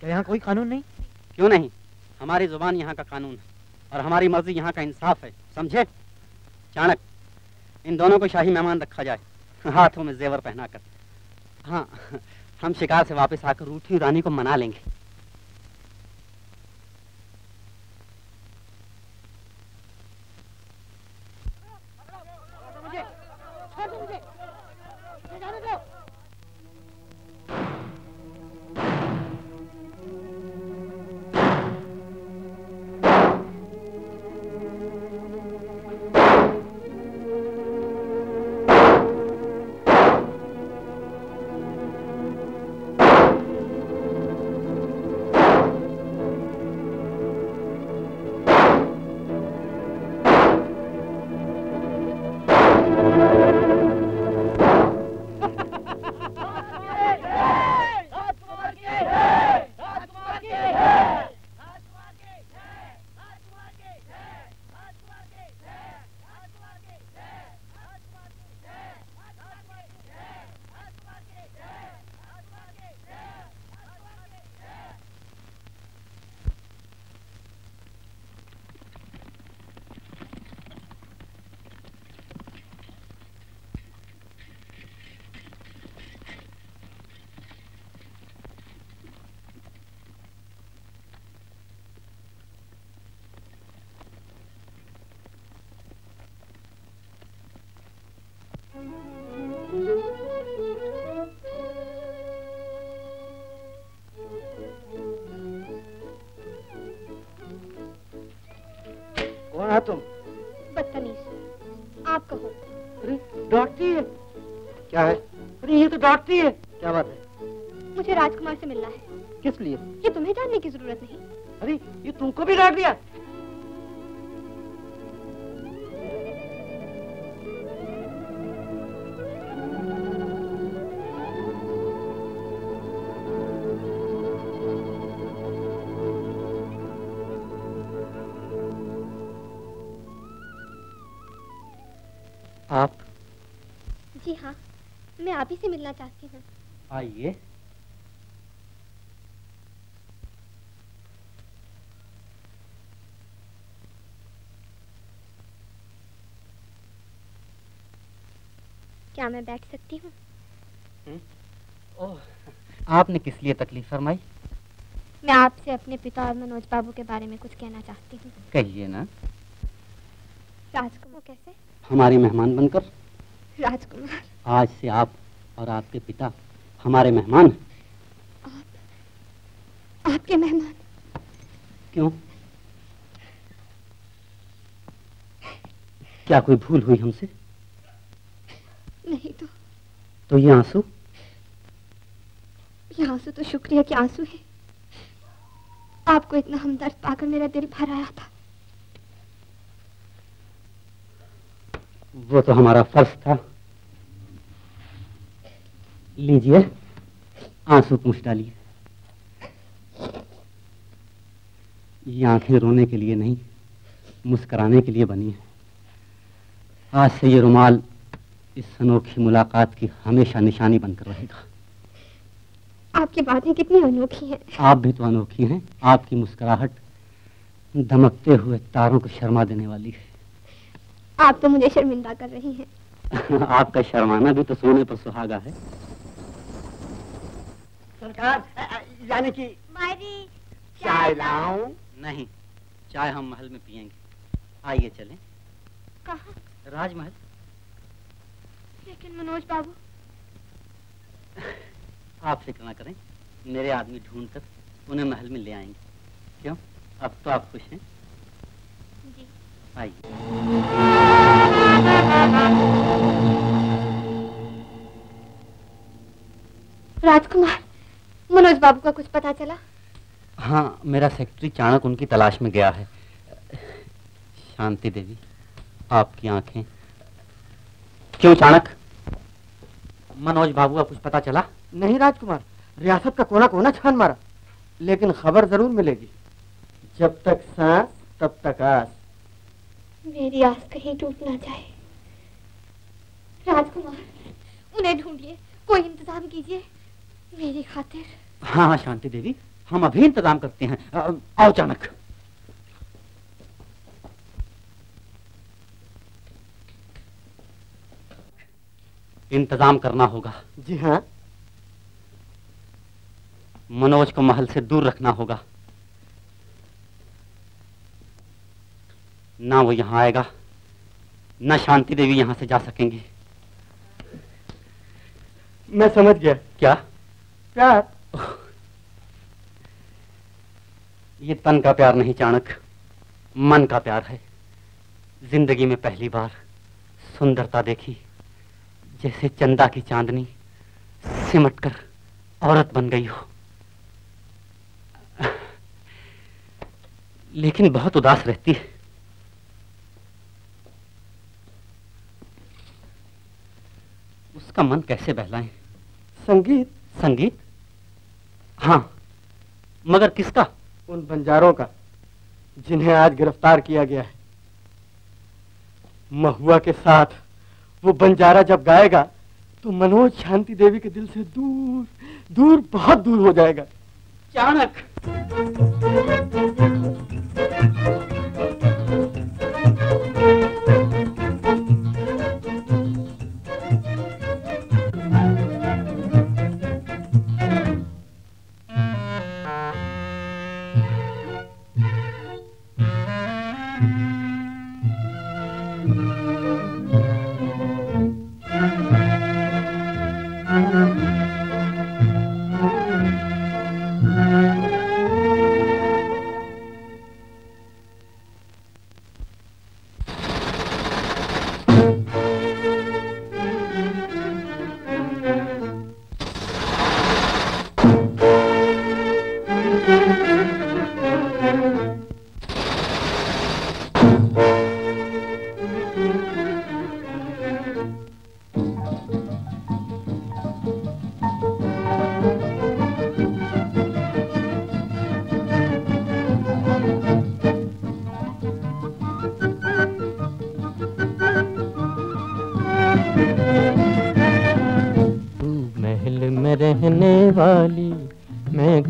क्या यहाँ कोई कानून नहीं? क्यों नहीं, हमारी जुबान यहाँ का कानून है और हमारी मर्जी यहाँ का इंसाफ है, समझे? चाणक्य, इन दोनों को शाही मेहमान रखा जाए, हाथों में जेवर पहनाकर। हाँ, हम शिकार से वापस आकर रूठी रानी को मना लेंगे। कौन है तुम? बदतमीज। आप कहो। अरे डॉक्टरी है। क्या है? अरे ये तो डॉक्टरी है। क्या बात है? मुझे राजकुमार से मिलना है। किस लिए? ये तुम्हें जानने की जरूरत नहीं। अरे ये तुमको भी डांट दिया। आप? जी हाँ, मैं आप ही से मिलना चाहती हूँ। आइए। क्या मैं बैठ सकती हूँ? ओह, आपने किस लिए तकलीफ फरमाई? मैं आपसे अपने पिता और मनोज बाबू के बारे में कुछ कहना चाहती हूँ। कहिए ना। राजकुमार कैसे? हमारे मेहमान बनकर। राजकुमार, आज से आप और आपके पिता हमारे मेहमान हैं। आप, आपके मेहमान? क्यों, क्या कोई भूल हुई हमसे? नहीं तो। तो ये आंसू? ये आंसू तो शुक्रिया के आंसू है। आपको इतना हमदर्द पाकर मेरा दिल भर आया था। वो तो हमारा फर्ज था। लीजिए आंसू पूछ डालिए। ये आंखें रोने के लिए नहीं, मुस्कराने के लिए बनी है। आज से ये रुमाल इस अनोखी मुलाकात की हमेशा निशानी बनकर रहेगा। आपकी बातें कितनी अनोखी हैं। आप भी तो अनोखी हैं। आपकी मुस्कुराहट धमकते हुए तारों को शर्मा देने वाली है। आप तो मुझे शर्मिंदा कर रही हैं। आपका शर्माना भी तो सोने पर सुहागा है। सरकार यानी कि मारी चाय लाऊं? नहीं, चाय हम महल में पियेंगे। आइए चलें। कहाँ? राजमहल। लेकिन मनोज बाबू। आप फिक्र ना करें, मेरे आदमी ढूंढकर उन्हें महल में ले आएंगे। क्यों, अब तो आप खुश हैं? जी। आइए। राजकुमार, मनोज बाबू का कुछ पता चला? हाँ, मेरा सेक्रेटरी चाणक उनकी तलाश में गया है। शांति देवी, आपकी आंखें। क्यों चाणक, मनोज बाबू का कुछ पता चला? नहीं राजकुमार, रियासत का कोना कोना छान मारा, लेकिन खबर जरूर मिलेगी। जब तक सांस तब तक आस। मेरी आस कहीं टूट ना जाए। राजकुमार, उन्हें ढूंढिए, कोई इंतजाम कीजिए मेरी खातिर। हाँ हाँ शांति देवी, हम अभी इंतजाम करते हैं। आओ चाणक। इंतजाम करना होगा। जी हाँ। मनोज को महल से दूर रखना होगा। ना वो यहाँ आएगा, ना शांति देवी यहाँ से जा सकेंगी। मैं समझ गया। क्या प्यार? ये तन का प्यार नहीं चाणक, मन का प्यार है। जिंदगी में पहली बार सुंदरता देखी, जैसे चंदा की चांदनी सिमटकर औरत बन गई हो। लेकिन बहुत उदास रहती है। उसका मन कैसे बहलाएं? संगीत। संगीत? हाँ, मगर किसका? उन बंजारों का जिन्हें आज गिरफ्तार किया गया है। महुआ के साथ वो बंजारा जब गाएगा तो मनोज शांति देवी के दिल से दूर दूर बहुत दूर हो जाएगा। चाणक,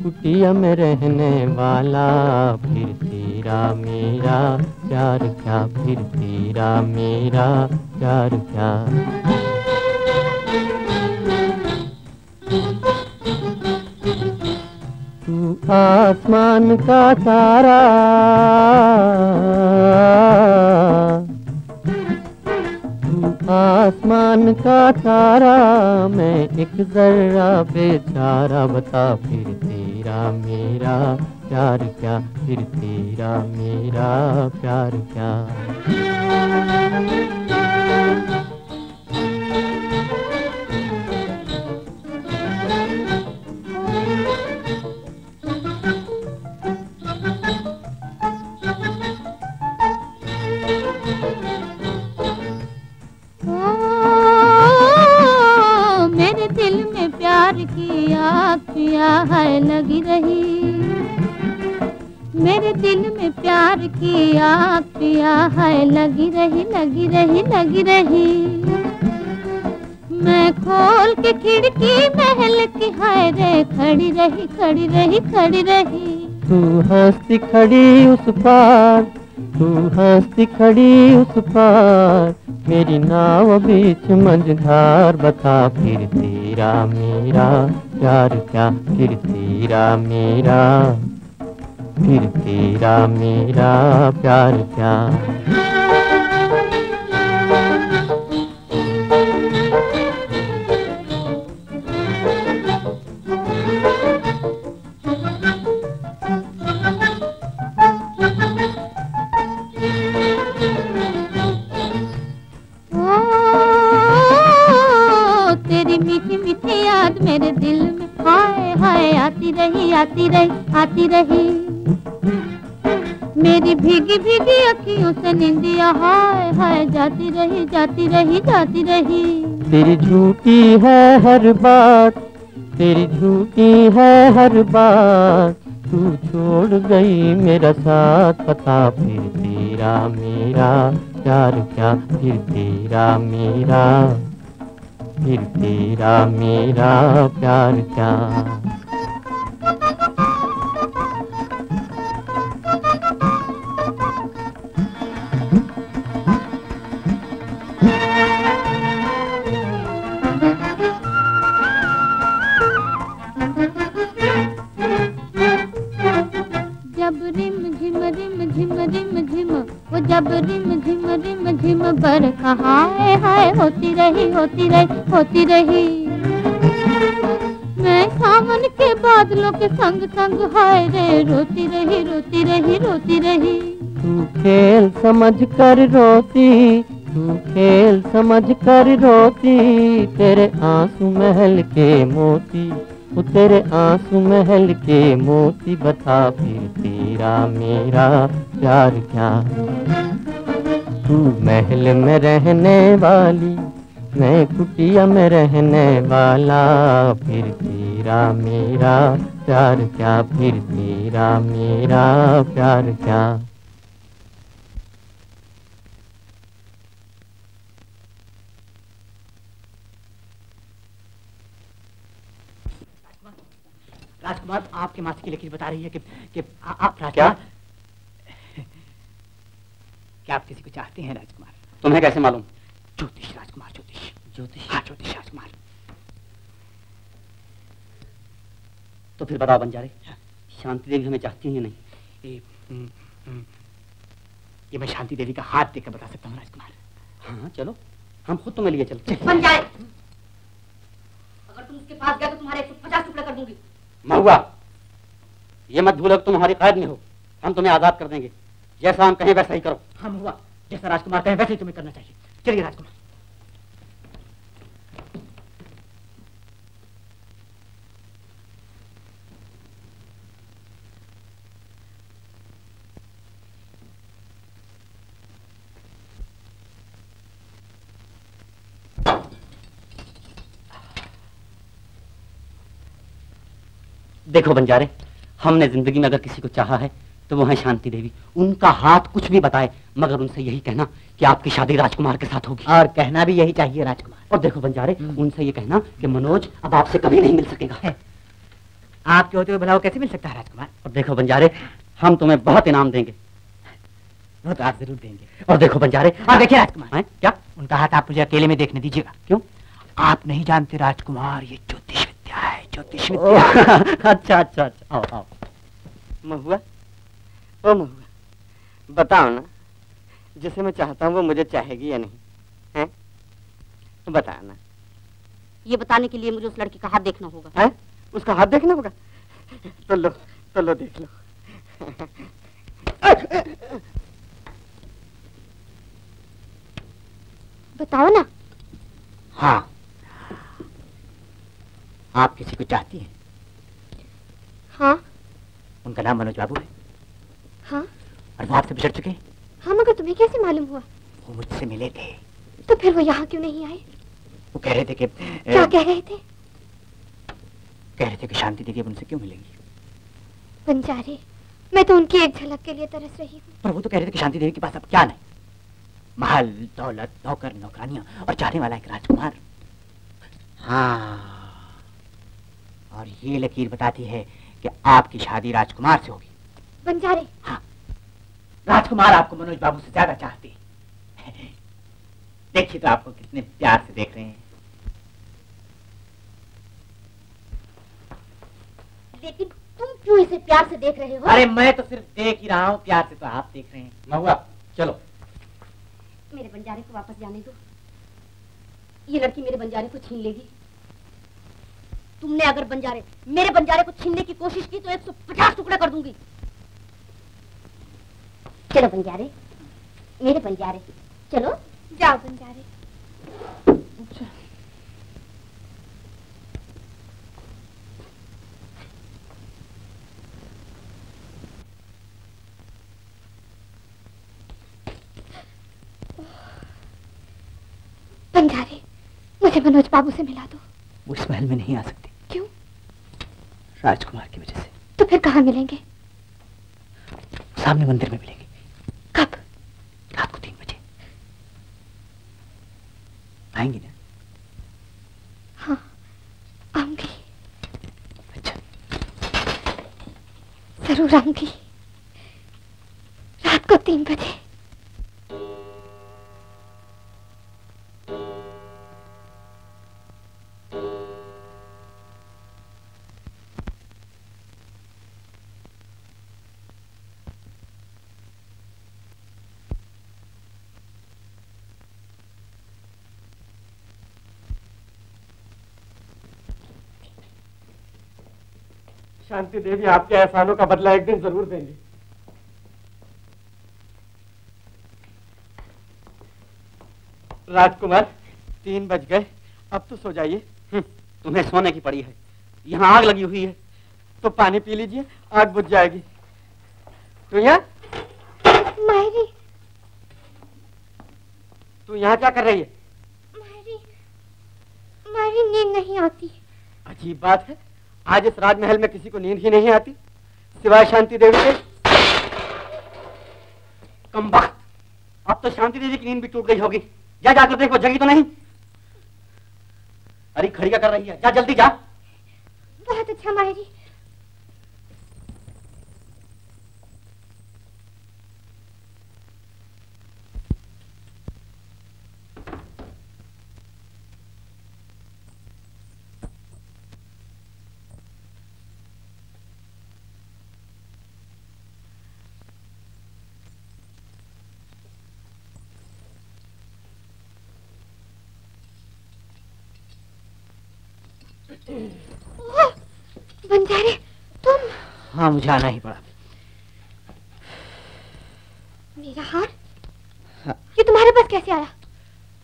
कुटिया में रहने वाला, फिर तेरा मेरा प्यार क्या, फिर तेरा मेरा प्यार क्या। तू आसमान का तारा, तू आसमान का तारा, मैं एक जर्रा बेचारा, बता फिर मेरा प्यार क्या, फिर तेरा मेरा प्यार क्या। मेरे दिल में प्यार की आग पिया है, लगी रही लगी रही लगी रही। मैं खोल के खिड़की महल की हाय रे, खड़ी रही खड़ी रही खड़ी रही। तू हंसती खड़ी उस पार, तू हंसती खड़ी उस पार, मेरी नाव बीच मंझधार। बता फिर तेरा मेरा प्यार क्या, फिर तेरा मेरा, फिर तेरा मेरा प्यार क्या। आती रही आती रही मेरी भीगी भीगी अखियों से निंदिया हाय हाय, जाती रही जाती रही जाती रही। तेरी झूठी है हर बात, तेरी झूठी है हर बात, तू छोड़ गई मेरा साथ। पता फिर तेरा मेरा प्यार क्या, फिर तेरा मेरा, फिर तेरा मेरा प्यार क्या। जब रिम झिम रिम झिम बरखा हाय हाय होती रही होती रही होती रही। मैं सावन के बादलों के संग संग हाय रे, रोती रही रोती रही रोती रही। तू खेल समझ कर रोती, तू खेल समझ कर रोती, तेरे आंसू महल के मोती, वो तेरे आंसू महल के मोती। बता फिर तेरा मेरा प्यार क्या। तू महल में रहने वाली, मैं कुटिया में रहने वाला। फिर तेरा मेरा प्यार क्या, फिर तेरा मेरा प्यार क्या। राजकुमार, आपके मासी की लकीर बता रही है कि कि आ, आप राजकुमार क्या? क्या आप किसी को चाहते हैं राजकुमार? तुम्हें कैसे मालूम? ज्योतिष राजकुमार, ज्योतिष ज्योतिष हाँ ज्योतिष राजकुमार। तो फिर बताओ बंजारे, शांति देवी हमें चाहती हैं या नहीं? ए, न, न, ये मैं शांति देवी का हाथ देकर बता सकता हूँ राजकुमार। हाँ चलो, हम खुद तुम्हें लिए चलते। बंजारे, अगर तुम उसके पास गए तो तुम्हारे एक सौ पचास टुकड़े कर दूंगी। महुआ, ये मत भूलो तुम हमारी कैद में हो, हम तुम्हें आजाद कर देंगे। जैसा हम कहें वैसा ही करो। हाँ महुआ, जैसा राजकुमार कहें वैसे ही तुम्हें करना चाहिए। चलिए राजकुमार। देखो बंजारे, हमने जिंदगी में अगर किसी को चाहा है तो वो है शांति देवी। उनका हाथ कुछ भी बताए, मगर उनसे यही कहना कि आपकी शादी राजकुमार के साथ होगी। और कहना भी यही चाहिए राजकुमार। और देखो बंजारे, उनसे ये कहना कि मनोज अब आपसे कभी नहीं मिल सकेगा। आपके होते हुए भला वो कैसे मिल सकता है राजकुमार? और देखो बंजारे, हम तुम्हें बहुत इनाम देंगे। वो तो आप जरूर देंगे। और देखो बंजारे, और देखिए राजकुमार, क्या उनका हाथ आप मुझे अकेले में देखने दीजिएगा। क्यों? आप नहीं जानते राजकुमार, ये ज्योतिष ज्योतिष विद्या। अच्छा अच्छा अच्छा, आओ आओ। महुआ, ओ महुआ, बताओ ना, जिसे मैं चाहता हूँ वो मुझे चाहेगी या नहीं? हैं? तो बताना। ये बताने के लिए मुझे उस लड़की का हाथ देखना होगा। हैं? उसका हाथ देखना होगा? तो लो तो लो देख लो। बताओ ना। हाँ, आप किसी को चाहती हैं? हाँ। उनका नाम मनोज बाबू है। हाँ। और वो आपसे बिछड़ चुके हैं? हाँ, मगर तुम्हें कैसे मालूम हुआ? वो मुझसे मिले थे। तो फिर वो यहाँ क्यों नहीं आए? वो कह रहे थे कि क्या ए... कह रहे थे? कह रहे थे कि शांति देवी अब उनसे क्यों मिलेंगी? बंजारे, मैं तो उनकी एक झलक के लिए तरस रही हूँ। पर वो तो कह रहे थे कि शांति देवी के पास अब क्या नहीं, महल, दौलत, नौकर, नौकरानियां और जाने वाला एक राजकुमार। हाँ, और ये लकीर बताती है कि आपकी शादी राजकुमार से होगी। बंजारे? हाँ, राजकुमार आपको मनोज बाबू से ज्यादा चाहते हैं। देखिए तो आपको कितने प्यार से देख रहे हैं। लेकिन तुम क्यों इसे प्यार से देख रहे हो? अरे मैं तो सिर्फ देख ही रहा हूँ, प्यार से तो आप देख रहे हैं। महुआ चलो, मेरे बंजारे को वापस जाने दो। ये लड़की मेरे बंजारे को छीन लेगी। तुमने अगर बंजारे मेरे बंजारे को छीनने की कोशिश की तो एक सौ पचास टुकड़ा कर दूंगी। चलो बंजारे, मेरे बंजारे चलो, जाओ बंजारे। अच्छा। बंजारे, मुझे मनोज बाबू से मिला दो। वो इस महल में नहीं आ सकती। क्यों? राजकुमार की वजह से। तो फिर कहाँ मिलेंगे? सामने मंदिर में मिलेंगे। कब? रात को तीन बजे आएंगी ना? हाँ आऊंगी। अच्छा जरूर आऊंगी, रात को तीन बजे। शांति देवी आपके एहसानों का बदला एक दिन जरूर देंगी। राजकुमार, तीन बज गए, अब तो सो जाइए। तुम्हें सोने की पड़ी है, यहाँ आग लगी हुई है। तो पानी पी लीजिए, आग बुझ जाएगी। तू यहाँ मायरी, तू यहाँ क्या कर रही है? मायरी, मायरी नींद नहीं आती। अजीब बात है, आज इस राजमहल में किसी को नींद ही नहीं आती सिवाय शांति देवी के। कमबख्त, अब तो शांति देवी की नींद भी टूट गई होगी। जा जाकर देखो जगी तो नहीं। अरे खड़ी क्या कर रही है, जा जल्दी जा। बहुत अच्छा मायरी। बंजारे तुम? हाँ मुझे आना ही पड़ा। मेरा हार? हाँ। ये तुम्हारे पास कैसे आया?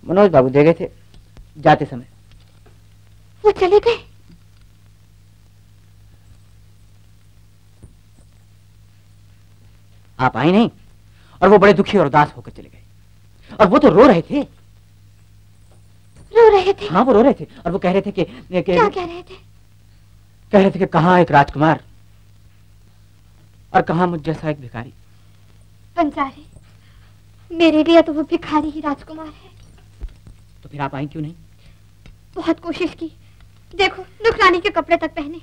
मनोज बाबू दे गए थे जाते समय। वो चले गए? आप आई नहीं और वो बड़े दुखी और उदास होकर चले गए। और वो तो रो रहे थे। रो रहे थे? हाँ वो रो रहे थे। और वो कह रहे थे कि के, क्या कह रहे थे? कह रहे थे कि कहाँ एक राजकुमार और कहाँ मुझ जैसा एक भिखारी। बंजारे, मेरे लिए तो वो भिखारी ही राजकुमार है। तो फिर आप आई क्यों नहीं? बहुत कोशिश की, देखो नुकरानी के कपड़े तक पहने,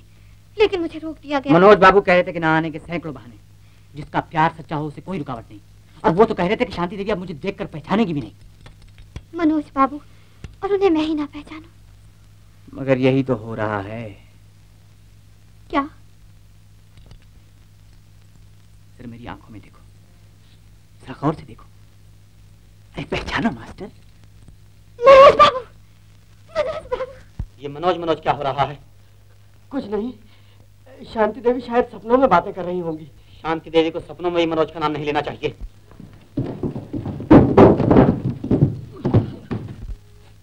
लेकिन मुझे रोक दिया गया। मनोज बाबू कह रहे थे कि ना आने के सैकड़ों बहाने, जिसका प्यार सच्चा हो उसे कोई रुकावट नहीं। और वो तो कह रहे थे कि शांति देवी अब मुझे देखकर पहचानेगी भी नहीं। मनोज बाबू, और उन्हें मैं ही ना पहचानूं। मगर यही तो हो रहा है। क्या? सर मेरी आंखों में देखो, जरा गौर से देखो। अरे पहचानो मास्टर। मनोज बाबू, मनोज बाबू। ये मनोज मनोज क्या हो रहा है? कुछ नहीं, शांति देवी शायद सपनों में बातें कर रही होंगी। शांति देवी को सपनों में ही मनोज का नाम नहीं लेना चाहिए।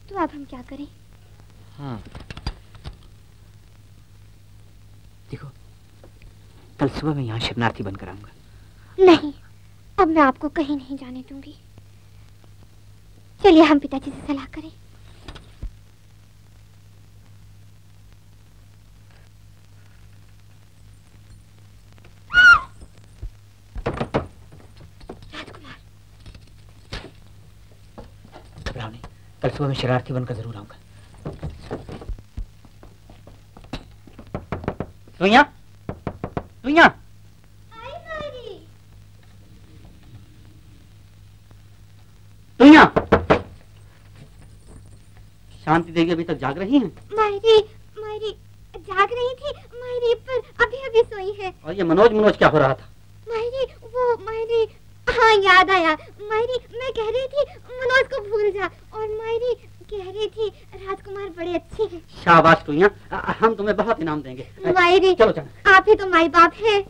तो आप हम क्या करें? हाँ देखो, कल सुबह मैं यहाँ शरणार्थी बनकर आऊंगा। नहीं, अब मैं आपको कहीं नहीं जाने दूंगी। चलिए हम पिताजी से सलाह करें। सुबह मैं शरारती बनकर जरूर आऊंगा। सुइया, सुइया। शांति देवी अभी तक जाग रही हैं? मायरी, मायरी जाग रही थी मायरी, पर अभी अभी सोई है। और ये मनोज मनोज क्या हो रहा था? मायरी वो मायरी, हाँ याद आया मायरी, मैं कह रही थी मनोज को भूल जा, और मायरी कह रही थी राजकुमार बड़े अच्छे हैं। शाबाश टूइया, हम तुम्हें बहुत इनाम देंगे। मायरी चलो चलो, आप ही तो माई बाप है।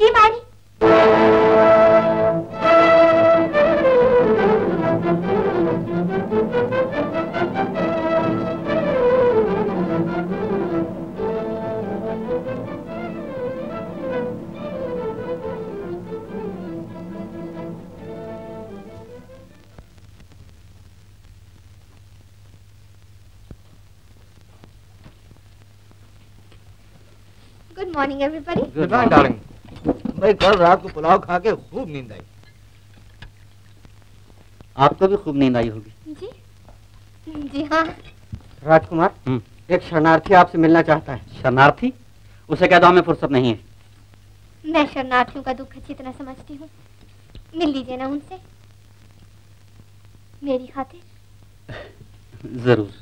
जी मारी। Good morning everybody. Good morning darling. मैं कल रात को पुलाव खा के खूब नींद आई। आपको भी खूब नींद आई होगी। जी जी हाँ। राजकुमार, एक शरणार्थी आपसे मिलना चाहता है। शरणार्थी? उसे कह दो हमें फुर्सत नहीं है। मैं शरणार्थियों का दुख अच्छी तरह समझती हूँ, मिल लीजिए ना उनसे मेरी खातिर। जरूर।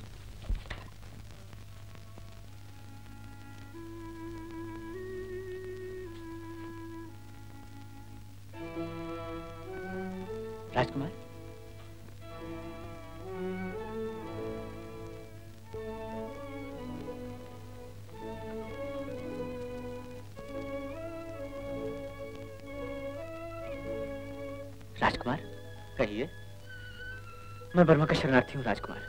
राजकुमार, राजकुमार कहिए। मैं बर्मा का शरणार्थी हूँ राजकुमार।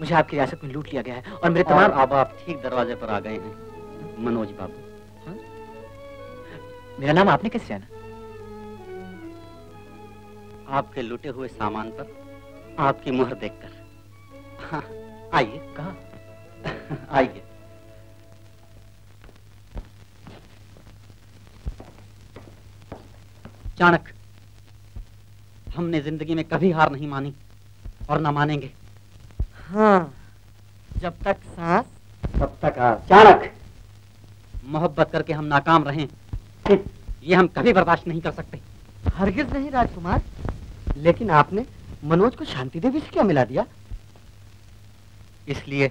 मुझे आपकी रियासत में लूट लिया गया है और मेरे तमाम। अब आप ठीक दरवाजे पर आ गए हैं मनोज बाबू। हाँ? मेरा नाम आपने कैसे जाना? आपके लूटे हुए सामान पर आपकी मुहर देखकर। आइए। कहाँ? आइए। चाणक्य, हमने जिंदगी में कभी हार नहीं मानी और ना मानेंगे। हाँ, जब तक सांस तब तक आस। चाणक्य, मोहब्बत करके हम नाकाम रहें ये हम कभी बर्दाश्त नहीं कर सकते। हरगिज नहीं राजकुमार। लेकिन आपने मनोज को शांति देवी से क्या मिला दिया? इसलिए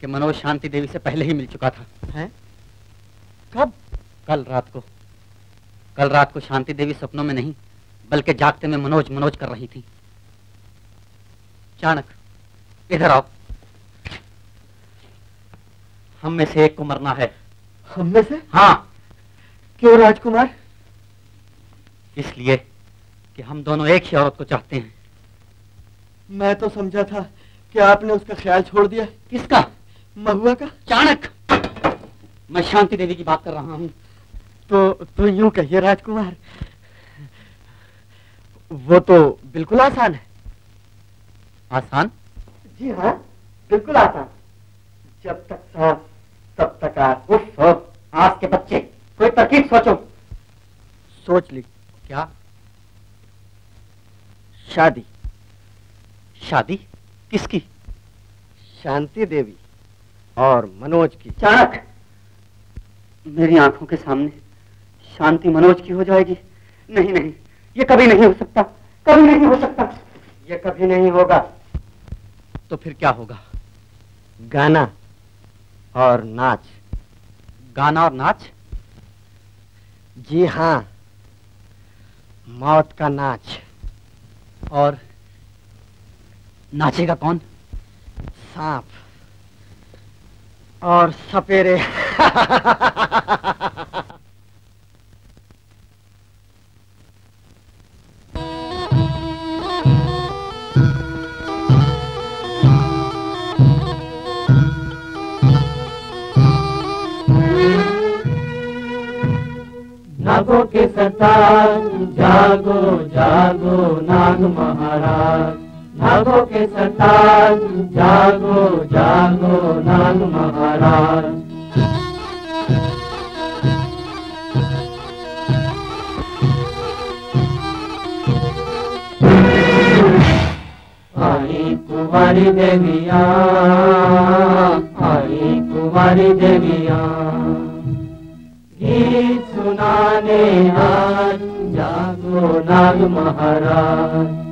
कि मनोज शांति देवी से पहले ही मिल चुका था। हैं? कब? कल रात को। कल रात को शांति देवी सपनों में नहीं बल्कि जागते में मनोज मनोज कर रही थी। चाणक्य इधर आओ। हम में से एक को मरना है। हम में से? हाँ। क्यों राजकुमार? इसलिए कि हम दोनों एक ही औरत को चाहते हैं। मैं तो समझा था कि आपने उसका ख्याल छोड़ दिया। किसका? महुआ का। चाणक्य, मैं शांति देवी की बात कर रहा हूँ। तो तो यूं कहिए राजकुमार, वो तो बिल्कुल आसान है। आसान? जी हाँ, बिल्कुल आसान। जब तक सांस तब तक आस। उफ, आस के बच्चे, कोई तरकीब सोचो। सोच ली। क्या? शादी। शादी किसकी? शांति देवी और मनोज की। चाणक्य, मेरी आंखों के सामने शांति मनोज की हो जाएगी? नहीं नहीं, ये कभी नहीं हो सकता, कभी नहीं हो सकता, ये कभी नहीं होगा। तो फिर क्या होगा? गाना और नाच। गाना और नाच? जी हाँ, मौत का नाच। और नाचेगा कौन? सांप और सपेरे। नागों के सरताज, जागो जागो नाग महाराज। नागों के सरताज, जागो जागो नाग महाराज। कुंवारी देविया आई कुंवारी देविया गीत सुनाने आज जागो नाग महाराज।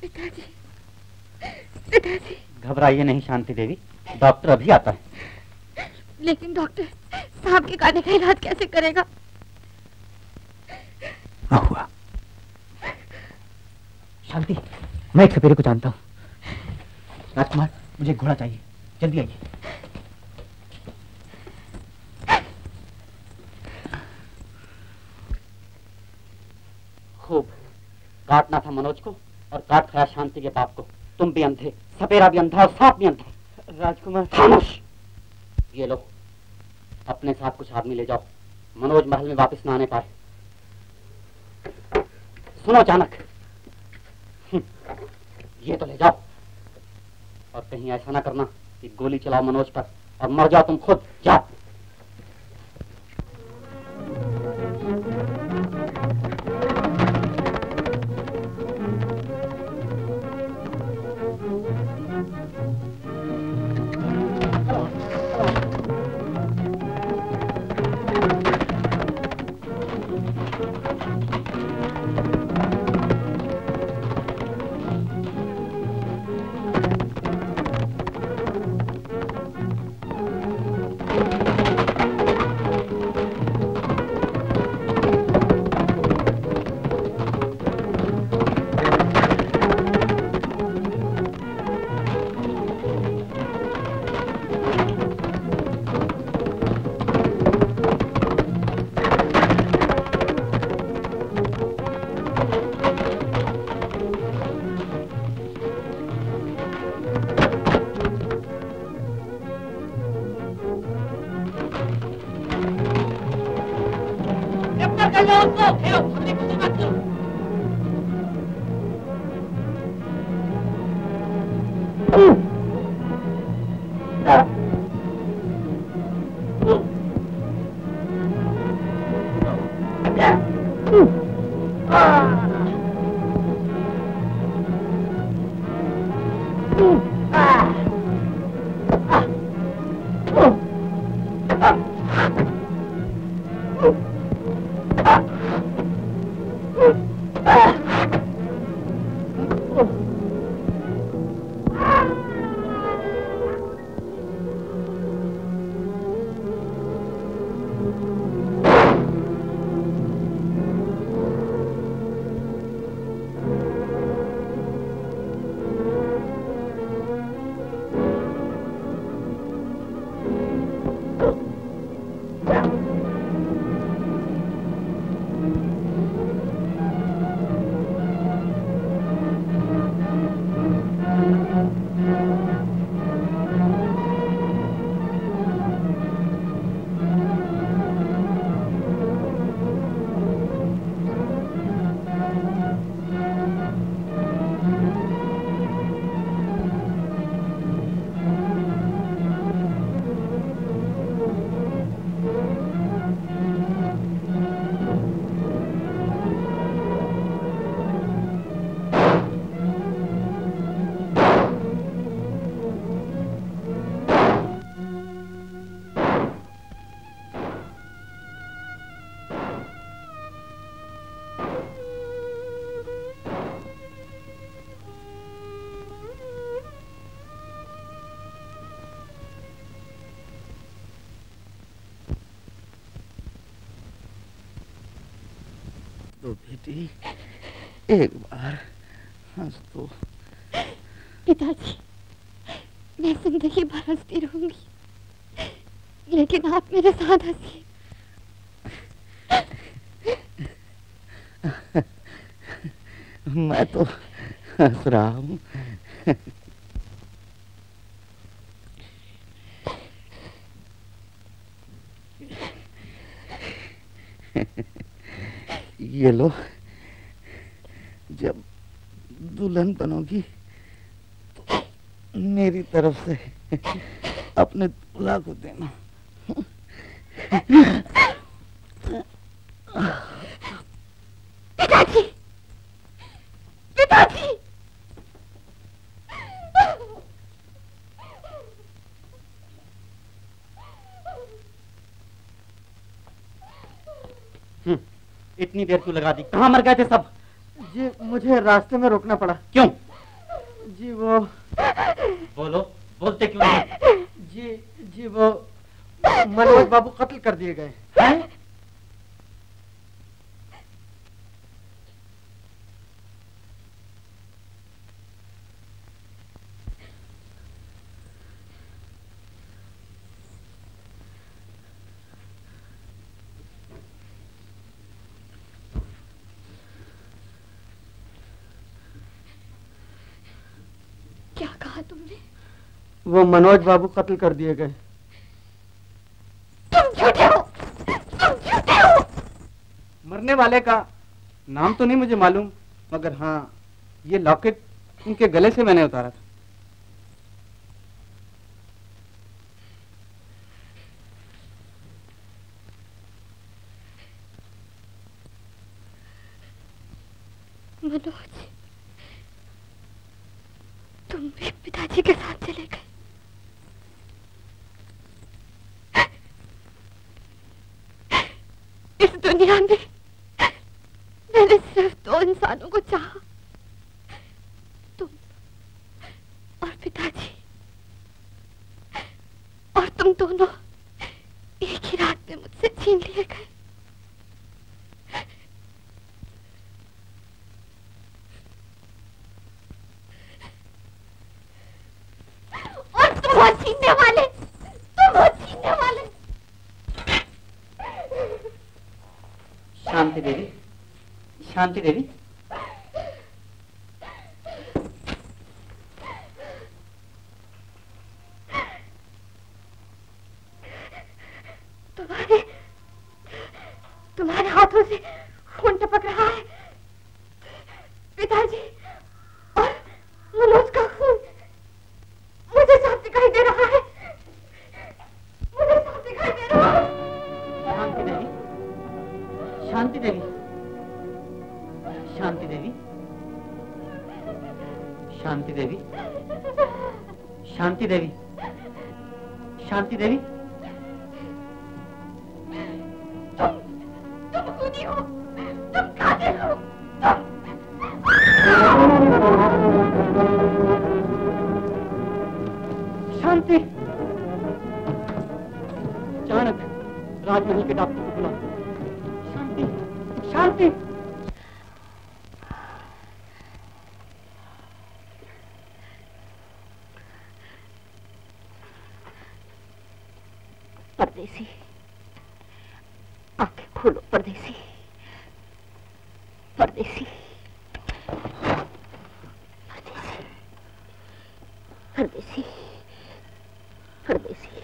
पिताजी, पिताजी। घबराइए नहीं शांति देवी, डॉक्टर अभी आता है। लेकिन डॉक्टर साहब के काने का इलाज कैसे करेगा? हुआ शांति, मैं एक सपेरे को जानता हूँ। राजकुमार, मुझे घोड़ा चाहिए, जल्दी आइए। खूब काटना था मनोज को और काट खाया शांति के बाप को। तुम भी अंधे, सपेरा भी अंधा और सांप भी अंधा। राजकुमार खामोश। ये लो, अपने साथ कुछ आदमी ले जाओ, मनोज महल में वापस ना आने पाए। सुनो चाणक, ये तो ले जाओ और कहीं ऐसा ना करना कि गोली चलाओ मनोज पर और मर जाओ तुम खुद। जाओ। एक बार हंस दो। पिताजी, मैं जिंदगी भर हंसती रहूंगी, लेकिन आप मेरे साथ हंसिए। मैं तो हंस रहा हूँ। ये लो, जब दुल्हन बनोगी तो मेरी तरफ से अपने दूल्हा को देना। पिताजी, पिताजी। हम्म, इतनी देर क्यों लगा दी? कहाँ मर गए थे सब? मुझे रास्ते में रोकना पड़ा। क्यों? जी वो बोलो, बोलते क्यों नहीं? जी जी वो मनोज बाबू कत्ल कर दिए गए हैं। वो मनोज बाबू कत्ल कर दिए गए। तुम झूठे हो, तुम झूठे हो। मरने वाले का नाम तो नहीं मुझे मालूम, मगर हाँ ये लॉकेट उनके गले से मैंने उतारा था। मनोज, तुम भी पिताजी के साथ चले गए। इस दुनिया में मैंने सिर्फ दो इंसानों को चाहा, तुम और पिताजी, और तुम दोनों एक ही रात में मुझसे छीन लिए गए। और तुम हो छीनने वाले, तुम हो छीनने वाले। शांति देवी, शांति देवी, तुम्हारे तुम्हारे हाथों से खून टपक रहा है। पिताजी और मनोज का खून मुझे साफ दिखाई दे रहा है, मुझे साफ दिखाई दे रहा है। शांति देवी, शांति देवी, शांति देवी, शांति देवी, शांति देवी, शांति देवी, तुम तुम खूनी हो, तुम कातिल हो, तुम। शांति, अचानक राजमहल के डॉक्टर को बुला। शांति, परदेसी, आंखें खोलो परदेसी, परदेसी, परदेसी, परदेसी, परदेसी,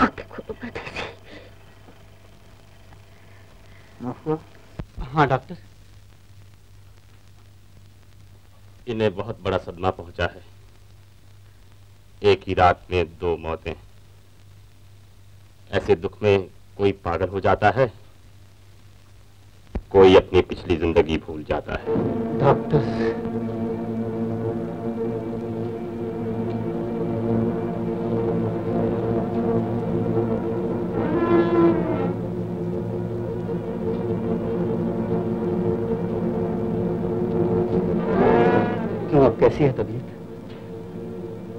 आंखें खोलो परदेसी। हाँ डॉक्टर, इन्हें बहुत बड़ा सदमा पहुंचा है। एक ही रात में दो मौतें, ऐसे दुख में कोई पागल हो जाता है, कोई अपनी पिछली जिंदगी भूल जाता है। डॉक्टर, कैसी है तबीयत?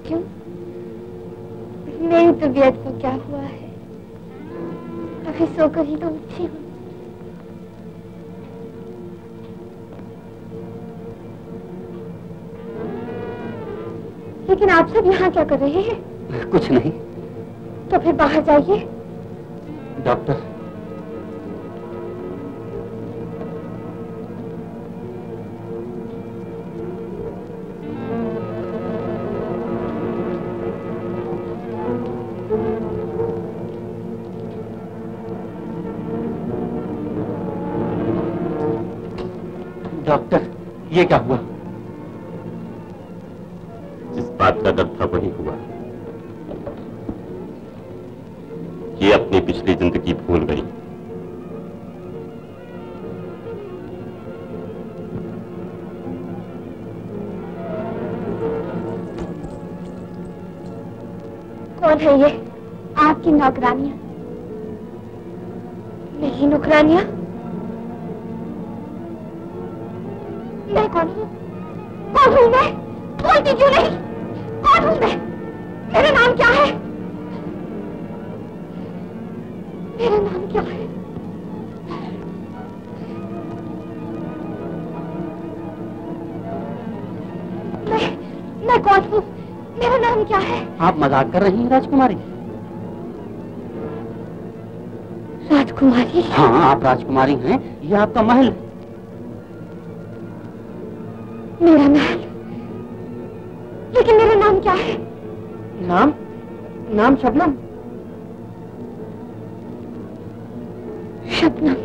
क्यों? मेरी तबीयत को क्या हुआ है? अभी सोकर ही तो उठी हूँ। लेकिन आप सब यहाँ क्या कर रहे हैं? कुछ नहीं। तो फिर बाहर जाइए। डॉक्टर, डॉक्टर ये क्या हुआ? जिस बात का डर था वही हुआ। ये अपनी पिछली जिंदगी भूल गई। कौन है ये आपकी नौकरानियां? नहीं नौकरानियां, मैं कौन हूँ? कौन हूँ मैं? बोलती क्यों नहीं? कौन हूँ मैं? मेरा नाम क्या है? मेरा नाम क्या है? मैं मैं कौन हूँ? मेरा नाम क्या है? आप मजाक कर रही हैं राजकुमारी? राजकुमारी? हाँ, आप राजकुमारी हैं। ये आपका महल है। मेरा महल? लेकिन मेरा नाम क्या है? नाम? नाम शबनम। शबनम।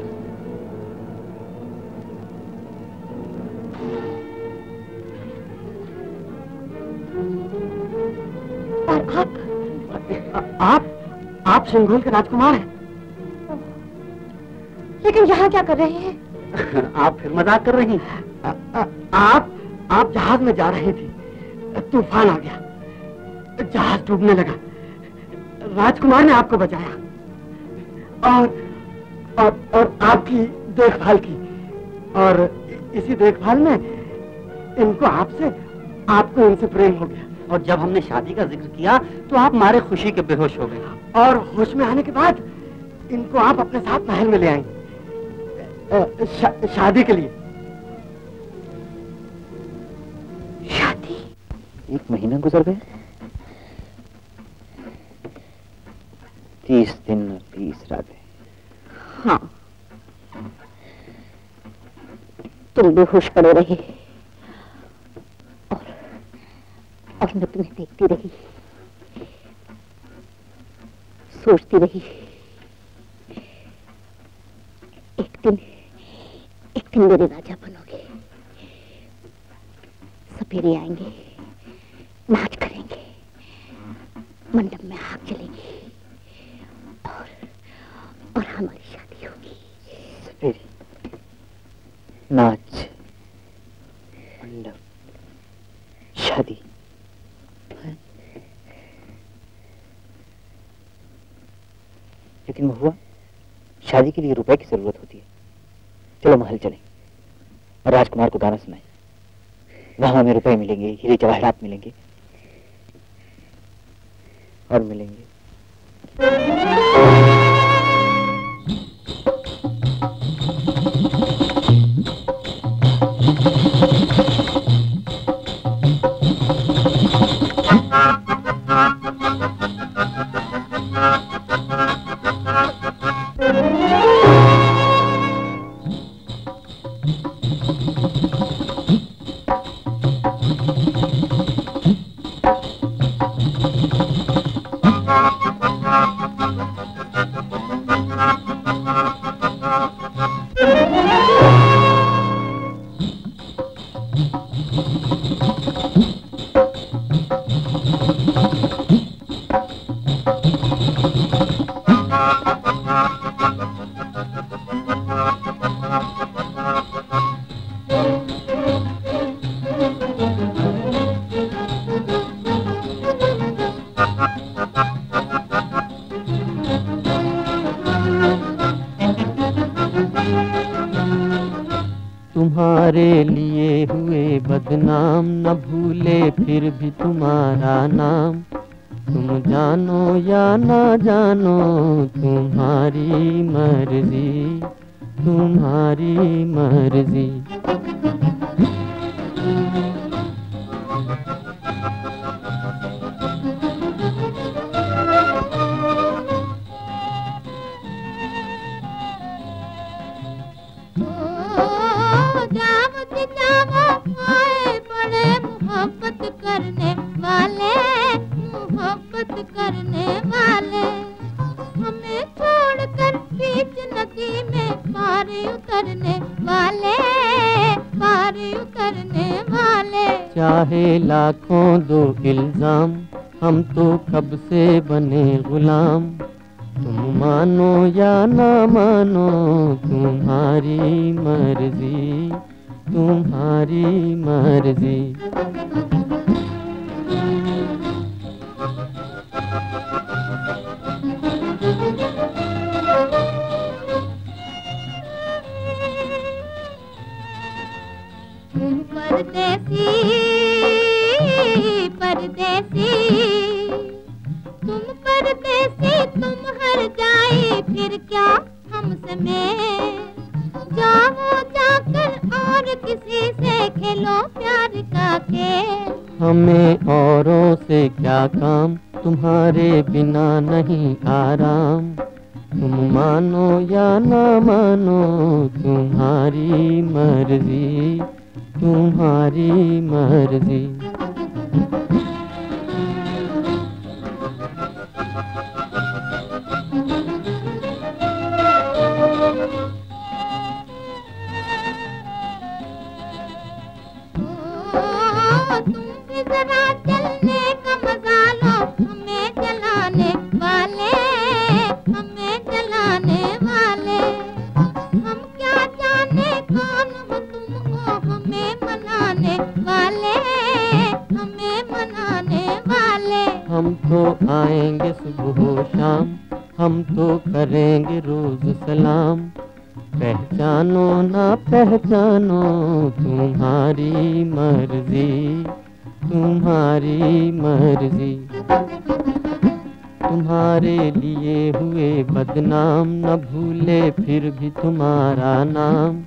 और आप? आप? आप सिंघल के राजकुमार हैं? लेकिन यहाँ क्या कर रहे हैं? आप फिर मजाक कर रही हैं। आ, आ, आप आप जहाज में जा रही थी, तूफान आ गया, जहाज डूबने लगा, राजकुमार ने आपको बचाया और और, और आपकी देखभाल की, और इसी देखभाल में इनको आपसे आपको इनसे प्रेम हो गया। और जब हमने शादी का जिक्र किया तो आप मारे खुशी के बेहोश हो गए, और होश में आने के बाद इनको आप अपने साथ महल में ले आएंगे शा, शादी के लिए। शादी? एक महीना गुजर गया, तीस दिन और तीस रातें। हाँ, तुम बेहोश पड़े रहे और, और मैं तुम्हें देखती रही, सोचती रही। एक दिन, एक दिन मेरे राजा बनोगे, सपेरे आएंगे, नाच करेंगे, मंडप में आग जलेगी और और हमारी शादी होगी। सपेरे, नाच, मंडप, शादी। लेकिन वो हुआ, शादी के लिए रुपए की जरूरत होती है। चलो महल चलें और राजकुमार को गाना सुनाएं। वहां हमें रुपए मिलेंगे, हीरे जवाहरात मिलेंगे और मिलेंगे। परदेसी परदेसी तुम परदेसी तुम हर जाए फिर क्या हम समेत जाओ जाकर और किसी से खेलो प्यार का खेल। हमें औरों से क्या काम तुम्हारे बिना नहीं आराम। तुम मानो या ना मानो तुम्हारी मर्जी तुम्हारी मर्जी। पहचानो तुम्हारी मर्जी तुम्हारी मर्जी। तुम्हारे लिए हुए बदनाम न भूले फिर भी तुम्हारा नाम।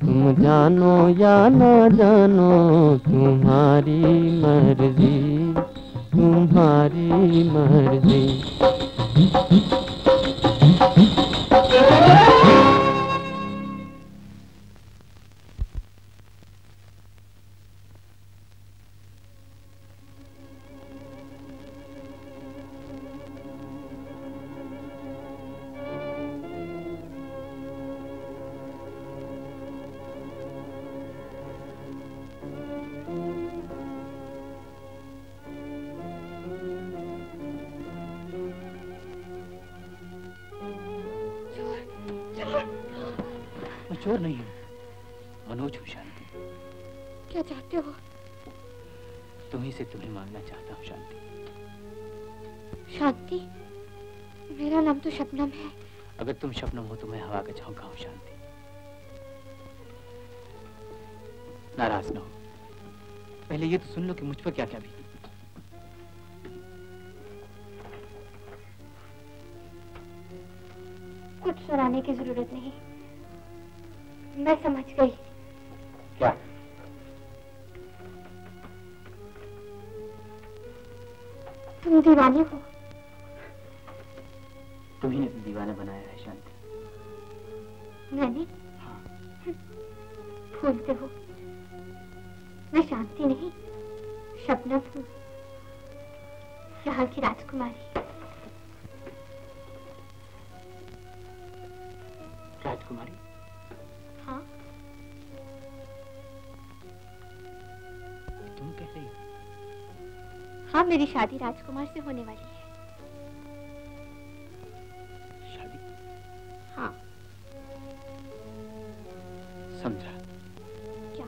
तुम जानो या ना जानो तुम्हारी मर्जी तुम्हारी मर्जी। तुम शबनम हो तो मैं हवा का झोंका हूं। शांति, नाराज ना हो, पहले ये तो सुन लो कि मुझ पर क्या क्या बीती। कुछ सुनाने की जरूरत नहीं, मैं समझ गई। क्या? तुम दीवानी हो। तुम्ही ने तो दीवाना बनाया है शांति। मैंने? हाँ। भूलते हो, मैं शांति नहीं शबनम हूँ, यहाँ की राजकुमारी। राजकुमारी? हाँ। तुम कह रही हो? हाँ, मेरी शादी राजकुमार से होने वाली है। हाँ। समझा। क्या?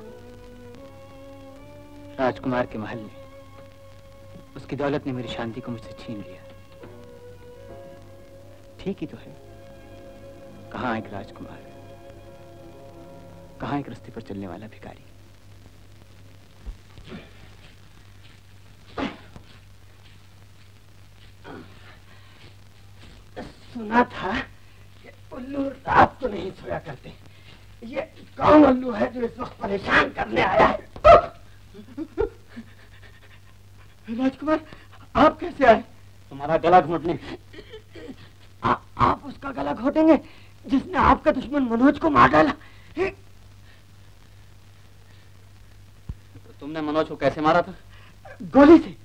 राजकुमार के महल ने, उसकी दौलत ने मेरी शांति को मुझसे छीन लिया। ठीक ही तो है, कहाँ एक राजकुमार, कहाँ एक रस्ते पर चलने वाला भिखारी। सुना था उल्लू रात को नहीं सोया करते। ये कौन उल्लू है जो इस वक्त परेशान करने आया है? राजकुमार, आप कैसे आए? तुम्हारा गला घोटने। आ, आप उसका गला घोटेंगे जिसने आपका दुश्मन मनोज को मार डाला। तो तुमने मनोज को कैसे मारा था? गोली से।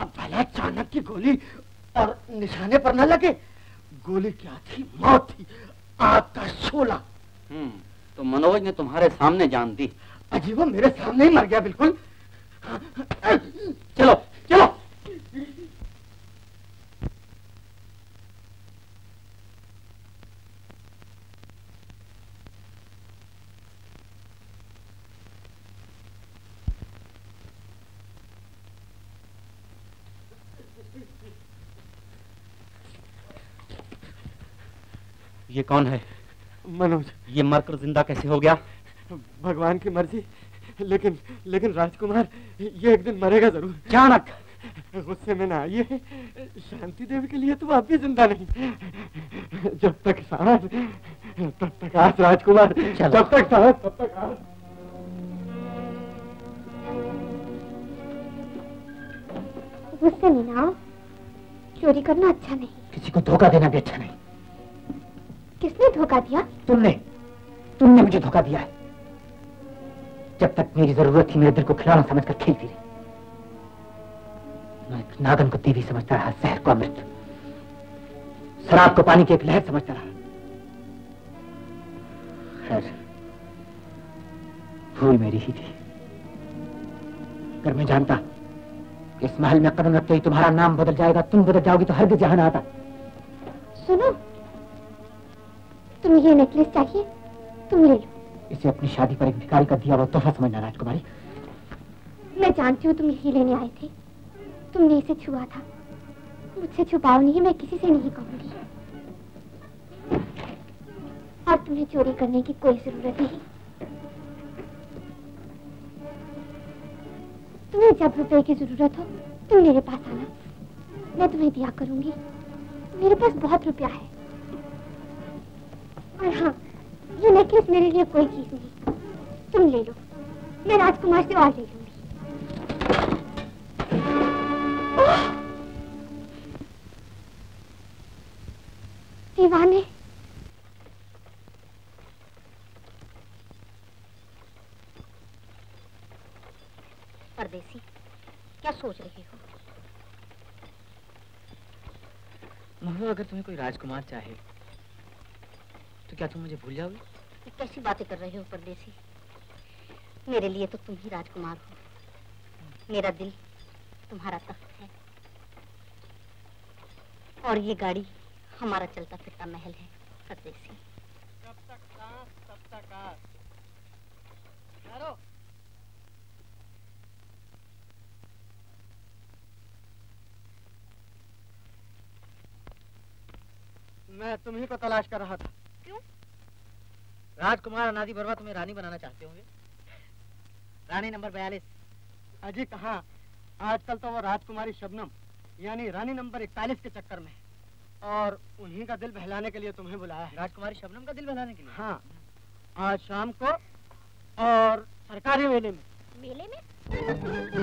अब भला अचानक की गोली और निशाने पर न लगे। गोली क्या थी, मौत थी, आग का शोला। हम्म, तो मनोज ने तुम्हारे सामने जान दी। अजीब, वो मेरे सामने ही मर गया बिल्कुल। चलो चलो। ये कौन है? मनोज। ये मरकर जिंदा कैसे हो गया? भगवान की मर्जी, लेकिन लेकिन राजकुमार ये एक दिन मरेगा जरूर। अचानक गुस्से में ना आइए, शांति देवी के लिए तो आप भी जिंदा नहीं। जब तक सांस तब तक आज राजकुमार, जब तक सांस तब तक आज। गुस्से में ना, चोरी करना अच्छा नहीं, किसी को धोखा देना भी अच्छा नहीं। किसने धोखा दिया? तुमने तुमने मुझे धोखा दिया है। जब तक मेरी जरूरत थी मेरे दिल को खिलौना समझकर खेलती रही। मैं एक नागन को देवी समझता रहा, जहर को अमृत, शराब को पानी की एक लहर समझता रहा। खैर, भूल मेरी ही थी। अगर मैं जानता इस महल में कदम रखते ही तुम्हारा नाम बदल जाएगा, तुम बदल जाओगी, तो हरगिज़ यहाँ ना आता। सुनो, तुम्हें ये नेकलेस चाहिए, तुम ले लो। इसे अपनी शादी पर एक भिखारी का दिया हुआ तोहफा समझना राजकुमारी। मैं जानती हूँ तुम यही लेने आए थे, तुमने इसे छुआ था। मुझसे छुपाओ नहीं, मैं किसी से नहीं कहूंगी। और तुम्हें चोरी करने की कोई जरूरत नहीं। तुम्हें जब रुपए की जरूरत हो तुम मेरे पास आना, मैं तुम्हें दिया करूंगी। मेरे पास बहुत रुपया है। और हाँ, ये नेकलेस मेरे लिए कोई चीज नहीं, तुम ले लो। मैं राजकुमार से और ले लूंगी। दीवाने, परदेसी क्या सोच रही हो? महुआ, अगर तुम्हें कोई राजकुमार चाहे तो क्या तुम मुझे भूल जाओगे? कैसी बातें कर रहे हो परदेसी? मेरे लिए तो तुम ही राजकुमार हो। मेरा दिल तुम्हारा तख्त है और ये गाड़ी हमारा चलता फिरता महल है परदेसी। जब तक सांस तब तक आस। यारो, मैं तुम्ही को तलाश कर रहा था। क्यों? राजकुमार अनादि बर्मा तुम्हें रानी बनाना चाहते होंगे, रानी नंबर बयालीस। अजी कहाँ, आजकल तो वो राजकुमारी शबनम यानी रानी नंबर इकतालीस के चक्कर में है और उन्हीं का दिल बहलाने के लिए तुम्हें बुलाया है। राजकुमारी शबनम का दिल बहलाने के लिए? हाँ, आज शाम को और सरकारी मेले में। मेले में?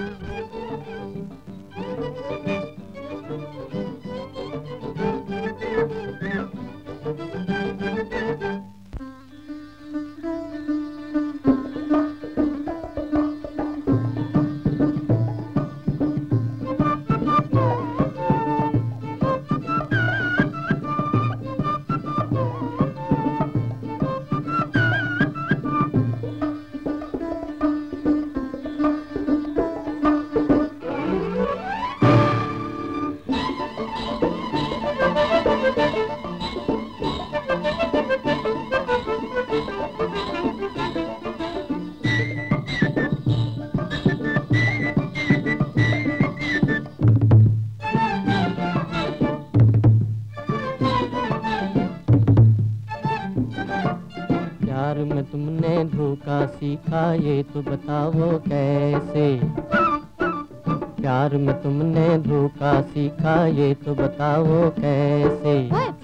ये तो बताओ कैसे, प्यार में तुमने धोखा सीखा, ये तो बताओ कैसे।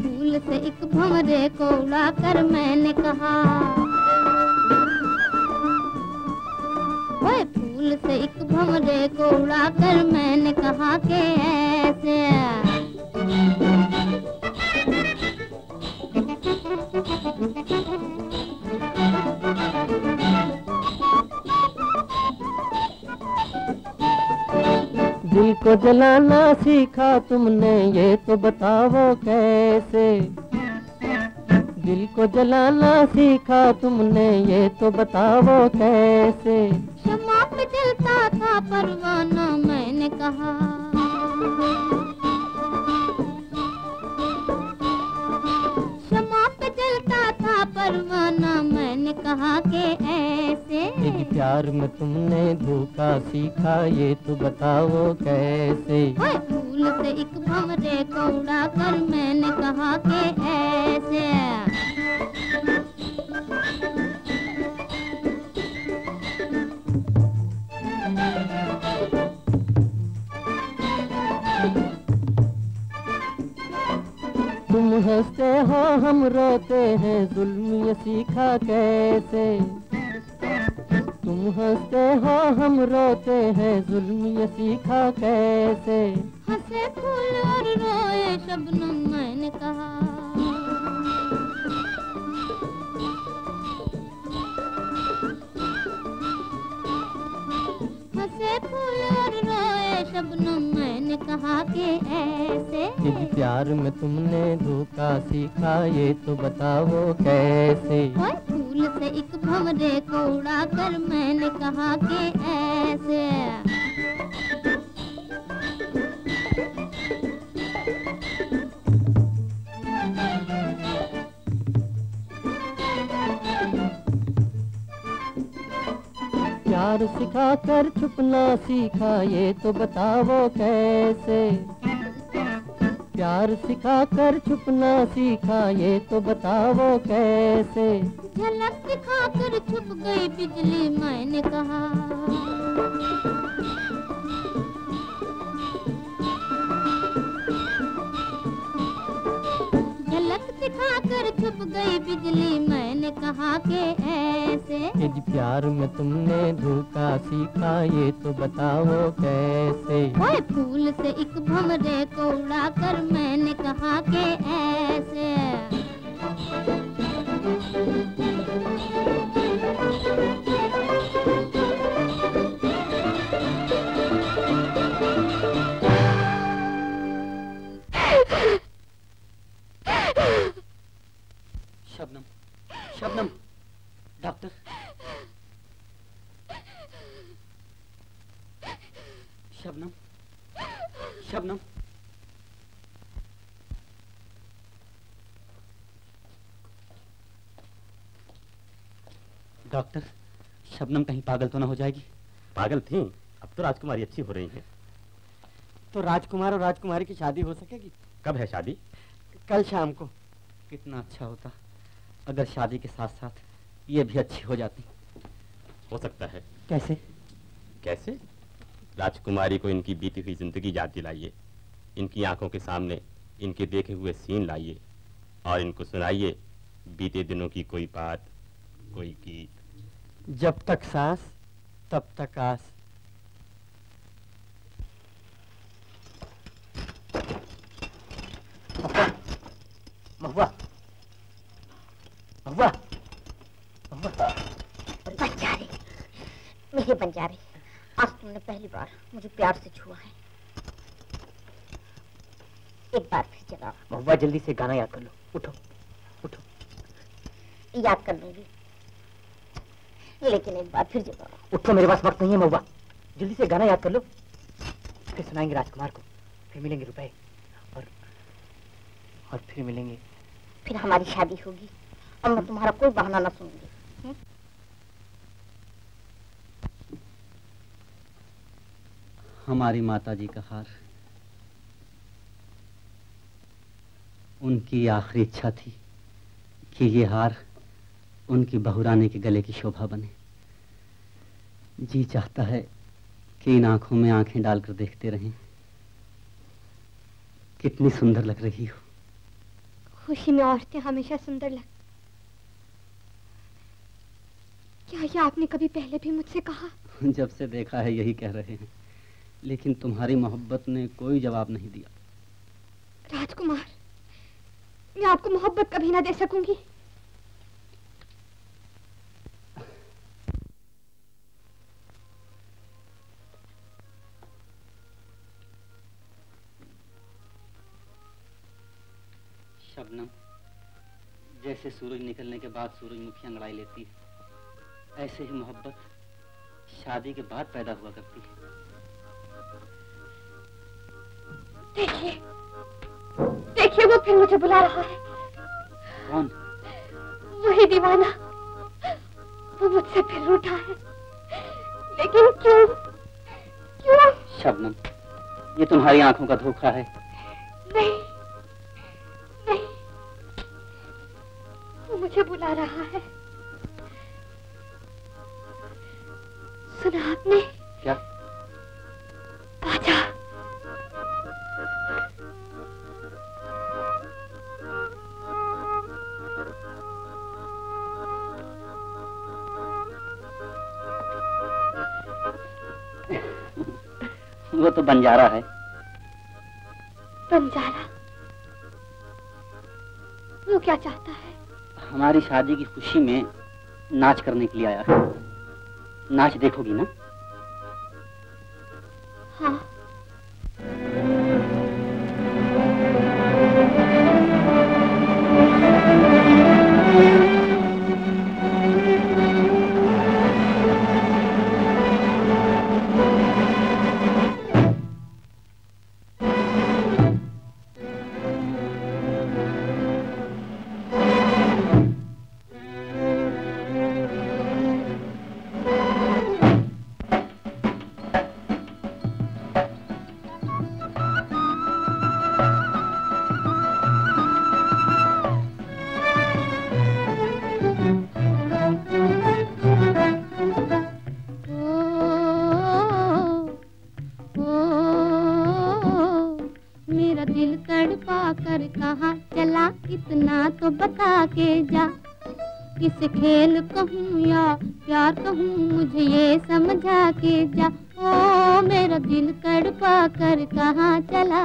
फूल से एक भंवरे को उड़ाकर मैंने कहा, फूल से एक भंवरे को उड़ाकर मैंने कहा के ऐसे। दिल को जलाना सीखा तुमने, ये तो बताओ कैसे। दिल को जलाना सीखा तुमने, ये तो बताओ कैसे। शमा पे जलता था परवाना मैंने कहा, शमा पे जलता था परवाना मैंने कहा के ऐसे। एक प्यार में तुमने धोखा सीखा, ये तो बताओ कैसे। फूल से एक भंवरे को उड़ाकर मैंने कहा के ऐसे। हंसते हो हम रोते हैं जुल्म ये सीखा कैसे। तुम हंसते हो हम रोते हैं जुल्म ये सीखा कैसे। हंसे फूल और रोए शबनम मैंने कहा, हंसे फूल और रोए शबनम मैंने कहा कि ऐसे। इस प्यार में तुमने धोखा सीखा ये तो बताओ कैसे। से एक भंवरे को उड़ा कर मैंने कहा कि ऐसे। प्यार सिखा कर छुपना सीखा ये तो बताओ कैसे। प्यार सिखा कर छुपना सीखा ये तो बताओ कैसे। झलक सिखा कर छुप गई बिजली मैंने कहा, झलक सिखा कर छुप गई बिजली मैंने कहा कि ऐसे। इस प्यार में तुमने धोखा सीखा ये तो बताओ कैसे। फूल से एक भंवरे को उड़ाकर मैंने कहा कि ऐसे। शबनम, शबनम, डॉक्टर शबनम, शबनम, डॉक्टर शबनम कहीं पागल तो ना हो जाएगी। पागल थी, अब तो राजकुमारी अच्छी हो रही है। तो राजकुमार और राजकुमारी की शादी हो सकेगी? कब है शादी? कल शाम को। कितना अच्छा होता अगर शादी के साथ साथ ये भी अच्छी हो जाती। हो सकता है। कैसे? कैसे? राजकुमारी को इनकी बीती हुई जिंदगी याद दिलाइए, इनकी आंखों के सामने इनके देखे हुए सीन लाइए और इनको सुनाइए बीते दिनों की कोई बात, कोई गीत। जब तक सांस तब तक आस। महुआ, महुआ, महुआ। बंजारे, मेरे बंजारे, आज तुमने पहली बार मुझे प्यार से छुआ है। एक बार फिर चलाओ। महुआ जल्दी से गाना याद कर लो। उठो, उठो। याद कर लूंगी लेकिन एक बार फिर जगाओ। उठो, मेरे पास वक्त नहीं है। महुआ जल्दी से गाना याद कर लो, फिर सुनाएंगे राजकुमार को, फिर मिलेंगे रुपए और और फिर मिलेंगे, फिर हमारी शादी होगी और मैं तुम्हारा कोई बहाना ना सुनूंगी। हमारी माताजी का हार उनकी आखिरी इच्छा थी कि ये हार उनकी बहुरानी के गले की शोभा बने। जी चाहता है कि इन आंखों में आंखें डालकर देखते रहें। कितनी सुंदर लग रही हो। खुशी में औरतें हमेशा सुंदर लग। क्या ये आपने कभी पहले भी मुझसे कहा? जब से देखा है यही कह रहे हैं, लेकिन तुम्हारी मोहब्बत ने कोई जवाब नहीं दिया। राजकुमार, मैं आपको मोहब्बत कभी ना दे सकूंगी। शबनम, जैसे सूरज निकलने के बाद सूरजमुखी अंगड़ाई लेती है, ऐसे ही मोहब्बत शादी के बाद पैदा हुआ करती है। देखिए, देखिए वो फिर मुझे बुला रहा है। कौन? वही दीवाना। वो मुझसे फिर रूठा है, लेकिन क्यों? क्यों? शबनम, ये तुम्हारी आंखों का धोखा है। नहीं, नहीं, वो मुझे बुला रहा है। सुना आपने? क्या? बाजा। वो तो बंजारा है। बंजारा? वो क्या चाहता है? हमारी शादी की खुशी में नाच करने के लिए आया है। नाच देखोगी ना? हाँ। खेल कहूँ या प्यार कहूँ मुझे ये समझा के जा। ओ मेरा दिल तड़पा कर कहाँ चला।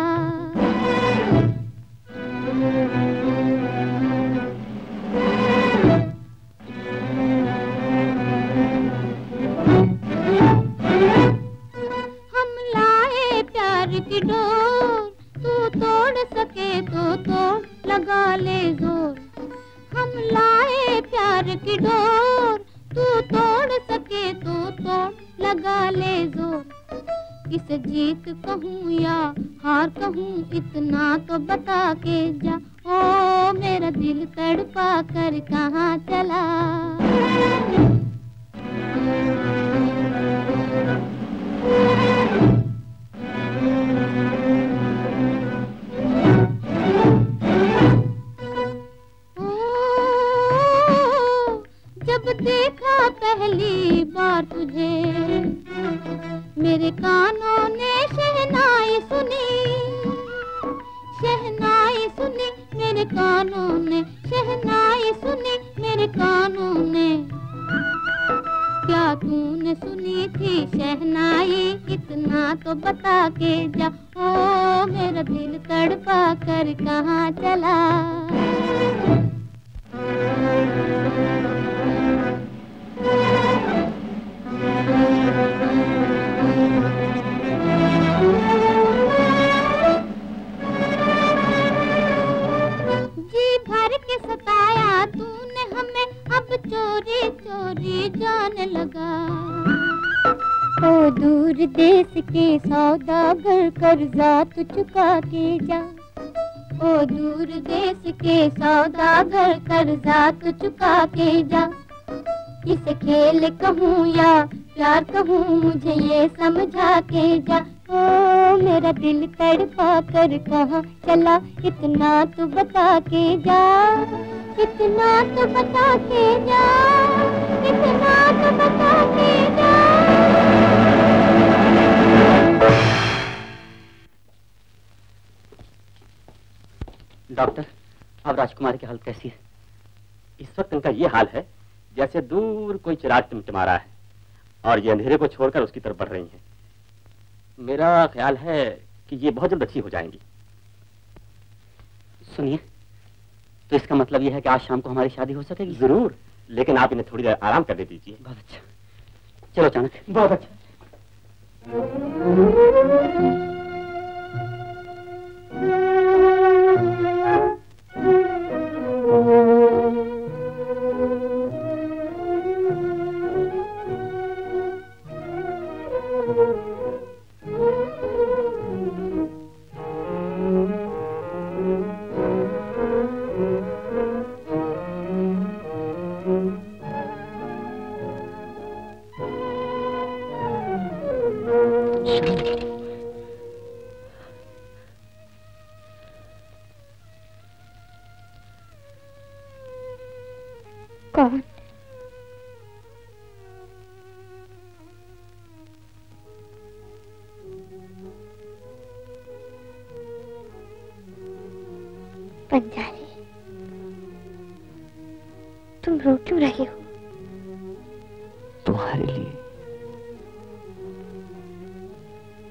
चुका के जा ओ दूर देश के सौदागर कर्जा तो चुका के जा। इसे खेल कहूँ या प्यार कहूँ मुझे ये समझा के जा। ओ मेरा दिल तड़पा कर कहाँ चला इतना तो बता के जा। इतना तो बता के जा। इतना तो बता के जा। डॉक्टर, अब राजकुमार की हालत कैसी है? इस वक्त उनका ये हाल है जैसे दूर कोई चिराग टिमटिमा रहा है और ये अंधेरे को छोड़कर उसकी तरफ बढ़ रही हैं। मेरा ख्याल है कि ये बहुत जल्द अच्छी हो जाएंगी। सुनिए, तो इसका मतलब यह है कि आज शाम को हमारी शादी हो सकेगी? जरूर, लेकिन आप इन्हें थोड़ी देर आराम करने दीजिए। बहुत अच्छा, चलो चाणक। बहुत अच्छा।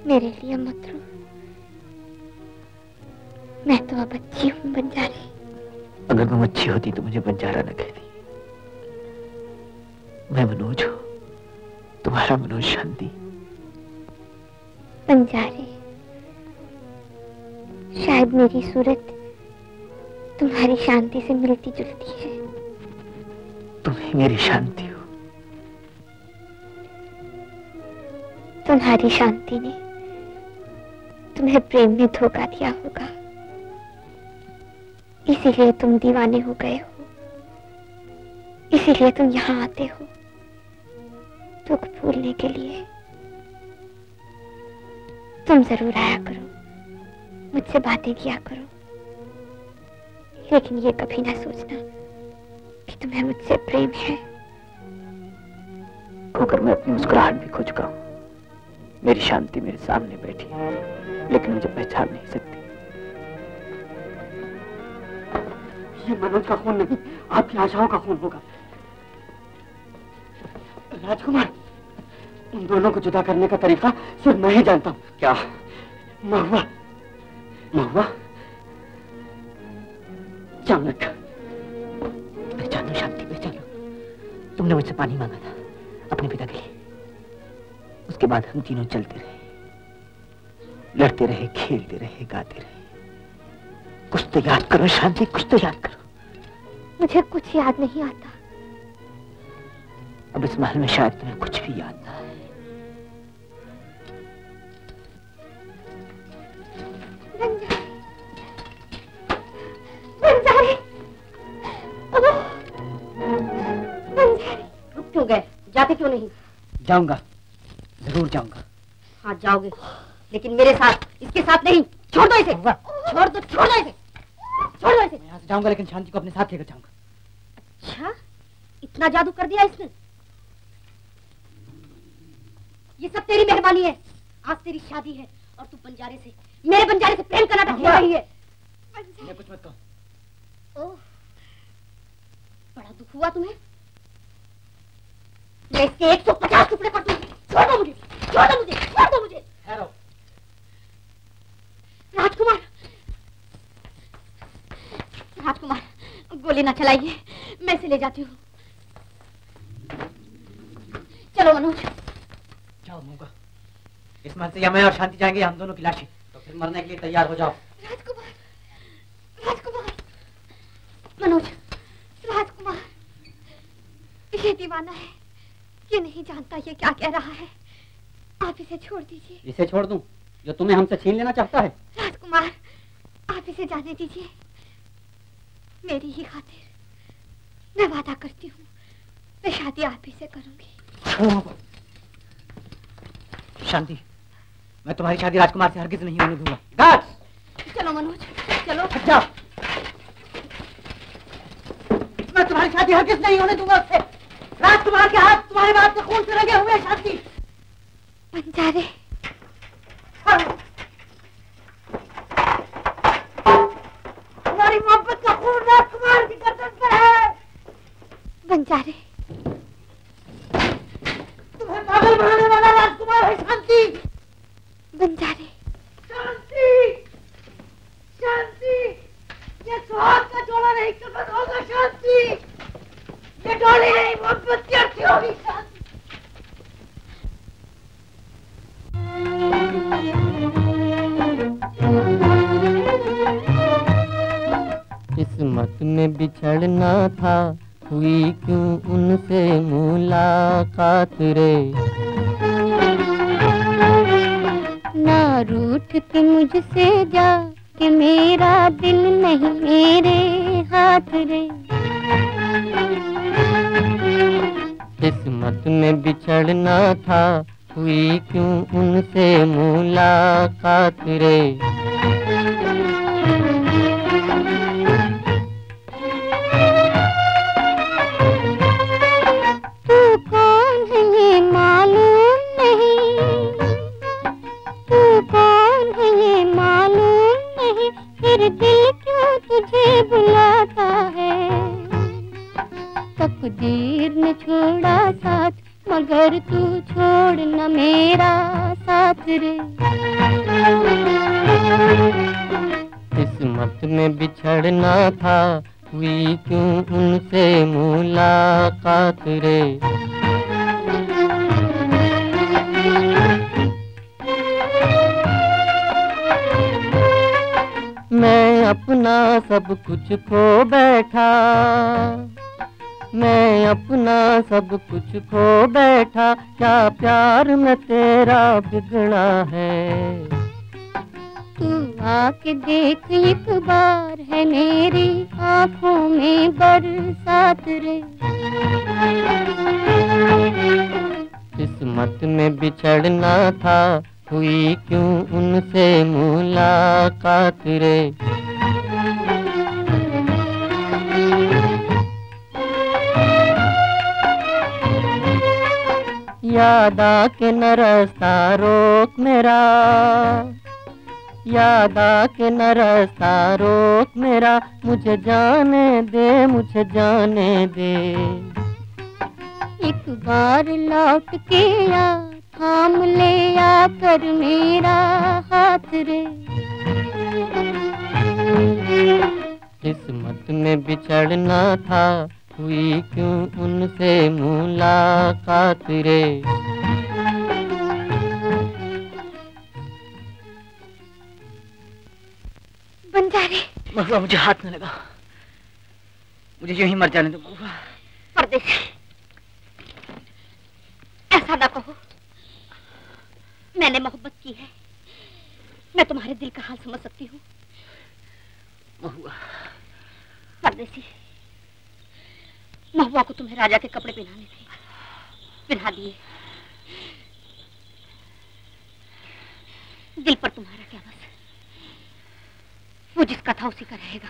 मेरे लिए मत रो, मैं तो अब अच्छी हूँ बंजारे। अगर तुम अच्छी होती तो मुझे बंजारा न कहती। मैं मनोज हूँ, तुम्हारा मनोज शांति। बंजारे, शायद मेरी सूरत तुम्हारी शांति से मिलती जुलती है। तुम ही मेरी शांति हो। तुम्हारी शांति ने तुम्हें प्रेम में धोखा दिया होगा, इसीलिए तुम दीवाने हो गए हो, इसीलिए तुम यहाँ आते हो दुख भूलने के लिए। तुम जरूर आया करो, मुझसे बातें किया करो, लेकिन ये कभी ना सोचना कि तुम्हें मुझसे प्रेम है। खोकर मैं अपनी मुस्कुराहट भी खो चुका हूँ। मेरी शांति मेरे सामने बैठी है, लेकिन मुझे पहचान नहीं सकती। ये मनोज का खून नहीं, आपकी आशाओं का खून होगा। राजकुमार, उन दोनों को जुदा करने का तरीका सिर्फ मैं ही जानता हूँ। क्या? महुआ, महुआ, चाणक्य। पहचानो शांति, पहचानो। तुमने मुझसे पानी मांगा था अपने पिता के लिए। उसके बाद हम तीनों चलते रहे, लड़ते रहे, खेलते रहे, गाते रहे। कुछ तो याद करो शांति, कुछ तो याद करो। मुझे कुछ याद नहीं आता। अब इस महल में शायद तुम्हें कुछ भी याद ना है। बंजारे, बंजारे, रुक क्यों गए? जाते क्यों नहीं? जाऊंगा, जरूर जाऊंगा। हाँ जाओगे, लेकिन मेरे साथ, इसके साथ नहीं। छोड़ दो इसे, छोड़ दो, छोड़ दो इसे, छोड़ दो इसे। मैं यहाँ से जाऊंगा, लेकिन शांति को अपने साथ लेकर जाऊंगा। अच्छा, इतना जादू कर दिया इसने? ये सब तेरी मेहरबानी है। आज तेरी शादी है और तू बंजारे से, मेरे बंजारे से प्रेम करना खेल रही है। मैं कुछ मत कहो। ओह, बड़ा दुख हुआ तुम्हें। मैं इसके एक सौ पचास टुकड़े कर दूंगी। छोड़ दो मुझे, छोड़ दो मुझे, छोड़ दो मुझे। राजकुमार, राजकुमार, गोली ना चलाइए, मैं इसे ले जाती हूँ। चलो मनोज, जाओ मुगा। इस मन से या मैं और शांति जाएंगे, हम दोनों की लाशें। तो फिर मरने के लिए तैयार हो जाओ। राजकुमार, राजकुमार, मनोज, राजकुमार, ये दीवाना है, ये नहीं जानता ये क्या कह रहा है। आप इसे छोड़ दीजिए। इसे छोड़ दूं, जो तुम्हें हमसे छीन लेना चाहता है? राजकुमार, आप इसे जाने दीजिए, मेरी ही खातिर। मैं वादा करती हूँ, मैं शादी आप ही से करूंगी। शांति, मैं तुम्हारी शादी राजकुमार से हरगिज नहीं होने दूंगा। चलो मनोज, चलो। अच्छा, मैं तुम्हारी शादी हरगिज नहीं होने दूंगा उससे। राजकुमार के हाथ तुम्हारे बाप के खून से लगे हुए। शांति, बंजारे, हमारी मोहब्बत का खून राजकुमार की गर्दन पर है। बंजारे, तुम्हें पागल बनाने वाला राजकुमार है। शांति, बंजारे, शांति, शांति, ये सुहाग का डोला नहीं कफन होगा। शांति, ये डोली नहीं मोहब्बत की अर्थी होगी। शांति, किस्मत में बिछड़ना था, हुई क्यों उनसे मुलाकात रे। ना रूठ के मुझसे जा कि मेरा दिल नहीं मेरे हाथ रे। किस्मत में बिछड़ना था, हुई क्यों उनसे मुलाकात रे। तकदीर ने छोड़ा साथ, मगर तू छोड़ न मेरा साथ किस्मत में बिछड़ना था, हुई क्यों उनसे मुलाकात रे। मैं अपना सब कुछ खो बैठा, मैं अपना सब कुछ खो बैठा, क्या प्यार में तेरा बिगड़ा है। तू आके देख एक बार, है मेरी आँखों में बरसात रे। किस्मत में बिछड़ना था, हुई क्यों उनसे मुलाकात रे। याद आके न रास्ता रोक मेरा, याद आके न रास्ता रोक मेरा, मुझे जाने दे, मुझे जाने दे। एक बार लौट के आ, थाम ले आकर मेरा हाथ रे। किस्मत में बिछड़ना था, हुई क्यों उनसे मुलाकात रे। बंजारे मगवा, मुझे हाथ न लगा, मुझे यूं ही मर जाने दो मगवा। परदेशी, ऐसा ना कहो, मैंने मोहब्बत की है, मैं तुम्हारे दिल का हाल समझ सकती हूँ मगवा। परदेशी, महुआ को तुम्हें राजा के कपड़े पहनाने थे, पहना दिए। दिल पर तुम्हारा क्या बस, वो जिसका था उसी का रहेगा।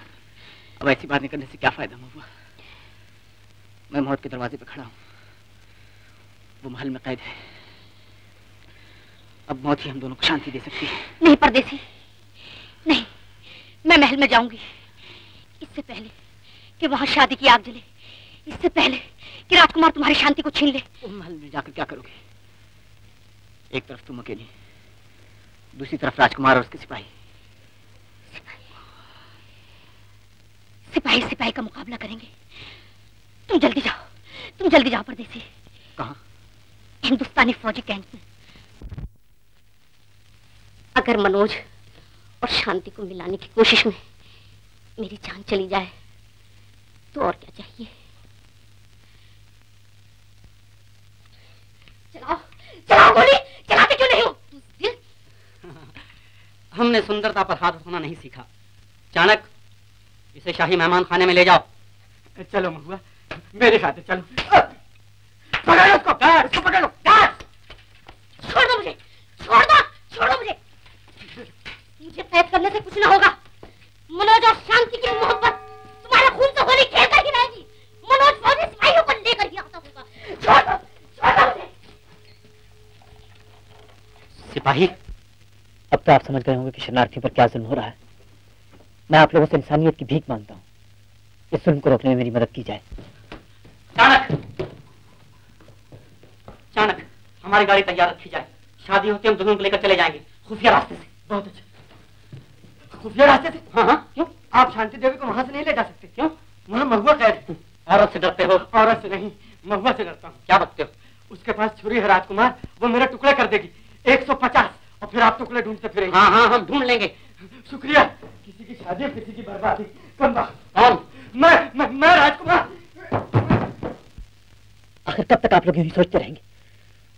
अब ऐसी बात निकलने से क्या फायदा महुआ, मैं मौत के दरवाजे पे खड़ा हूँ, वो महल में कैद है। अब मौत ही हम दोनों को शांति दे सकती है। नहीं परदेसी, नहीं, मैं महल में जाऊंगी। इससे पहले कि वहां शादी की आग जले, इससे पहले कि राजकुमार तुम्हारी शांति को छीन ले। तुम महल में जाकर क्या करोगे? एक तरफ तुम अकेली, दूसरी तरफ राजकुमार और उसके सिपाही। सिपाही सिपाही सिपाही का मुकाबला करेंगे। तुम जल्दी जाओ, तुम जल्दी जाओ परदेसी। कहाँ? हिंदुस्तानी फौजी कैंप में। अगर मनोज और शांति को मिलाने की कोशिश में मेरी जान चली जाए तो और क्या चाहिए। चलाओ, चलाओ गोली, चलाते क्यों नहीं हो? हमने सुंदरता पर हाथ उठाना नहीं सीखा। चाणक, इसे शाही मेहमान खाने में ले जाओ। चलो महुआ, मेरे साथ चलो। पकड़ लो उसको, उसको पकड़ लो। छोड़ दो मुझे, छोड़ दो, छोड़ दो मुझे। मुझे कैद करने से कुछ ना होगा। मनोज और शांति की मोहब्बत तुम्हारे खून से होली खेल कर गिराएगी। मनोज फौजी सिपाहियों को लेकर गिराता होगा। छोड़ दो, छोड़ दो मुझे। सिपाही, अब तो आप समझ गए होंगे कि शरणार्थियों पर क्या जुल्म हो रहा है। मैं आप लोगों से इंसानियत की भीख मांगता हूँ, इस जुल्म को रोकने में मेरी मदद की जाए। चाणक, चाणक, हमारी गाड़ी तैयार रखी जाए। शादी होते हम दुल्हन को लेकर चले जाएंगे, खुफिया रास्ते से। बहुत अच्छा, खुफिया रास्ते से? हाँ हाँ। क्यों? आप शांति देवी को वहाँ से नहीं ले जा सकते। क्यों? वहाँ महुआ कैद है। औरत से डरते हो? औरत से नहीं, महुआ से डरता हूँ। क्या बकते हो? उसके पास छुरी है राजकुमार, वो मेरा टुकड़ा कर देगी। एक सौ पचास, और फिर आप टुकड़े ढूंढते फिरेंगे। हाँ हाँ, हम ढूंढ लेंगे। शुक्रिया। किसी की शादी, किसी की बर्बादी। कौन? मैं, मैं, मैं राजकुमार। आखिर कब तक आप लोग यूं ही सोचते रहेंगे?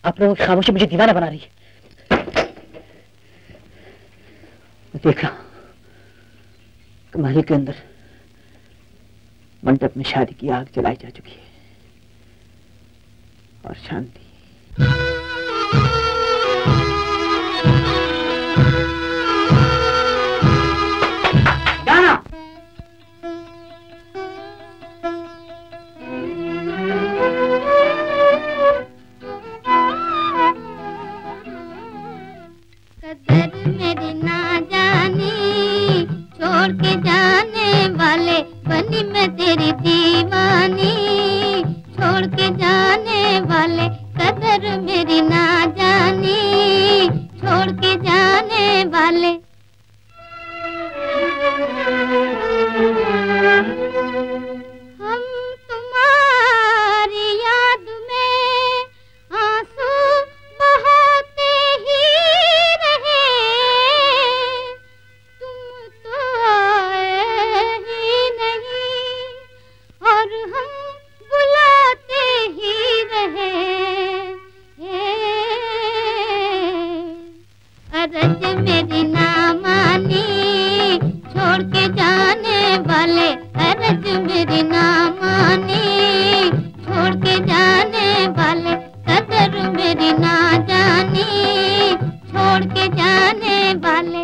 आप लोगों की खामोशी मुझे दीवाना बना रही है। देख रहा हूं कि महल के अंदर मंडप में शादी की आग जलाई जा चुकी है और शांति। कदर मेरी ना जानी, छोड़ छोड़ के जाने वाले। हम तुम्हारी याद में आंसू बहाते ही रहे, तुम तो आए ही नहीं और हम बुलाते ही रहे। अरज मेरी ना मानी छोड़ के जाने वाले, अरज मेरी ना मानी छोड़ के जाने वाले, कदर मेरी ना जानी छोड़ के जाने वाले।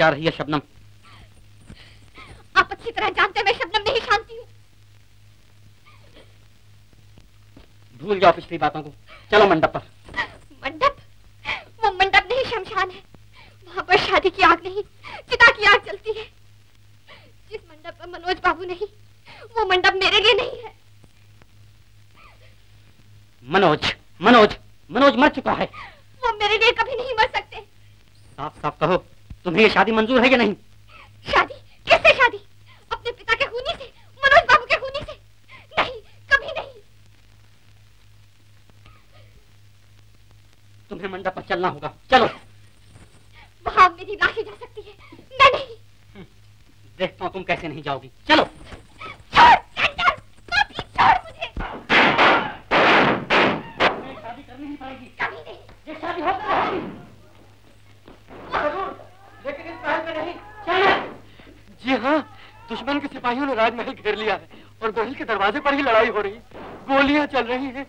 जा रही है शबनम, आप अच्छी तरह जानते हैं मैं शबनम नहीं शांति हूँ। भूल जाओ पिछली बातों को, चलो मंडप पर। मंडप? वो मंडप नहीं शमशान है, वहाँ पर शादी की आग नहीं चिता की आग जलती है। जिस मंडप पर मनोज बाबू नहीं वो मंडप मेरे लिए नहीं है। मनोज मनोज मनोज मर चुका है, वो मेरे लिए कभी नहीं मर सकते। साफ साफ कहो तुम्हें ये शादी मंजूर है या नहीं? शादी? कैसे शादी? अपने पिता के खूनी से, मनोज बाबू के खूनी से? नहीं, कभी नहीं। तुम्हें मंडप पर चलना होगा, चलो। वहाँ मेरी लाश जा सकती है, मैं नहीं। देखता हूँ तुम कैसे नहीं जाओगी, चलो। राजमहल घेर लिया है और गोहिल के दरवाजे पर ही लड़ाई हो रही, गोलियां चल रही हैं।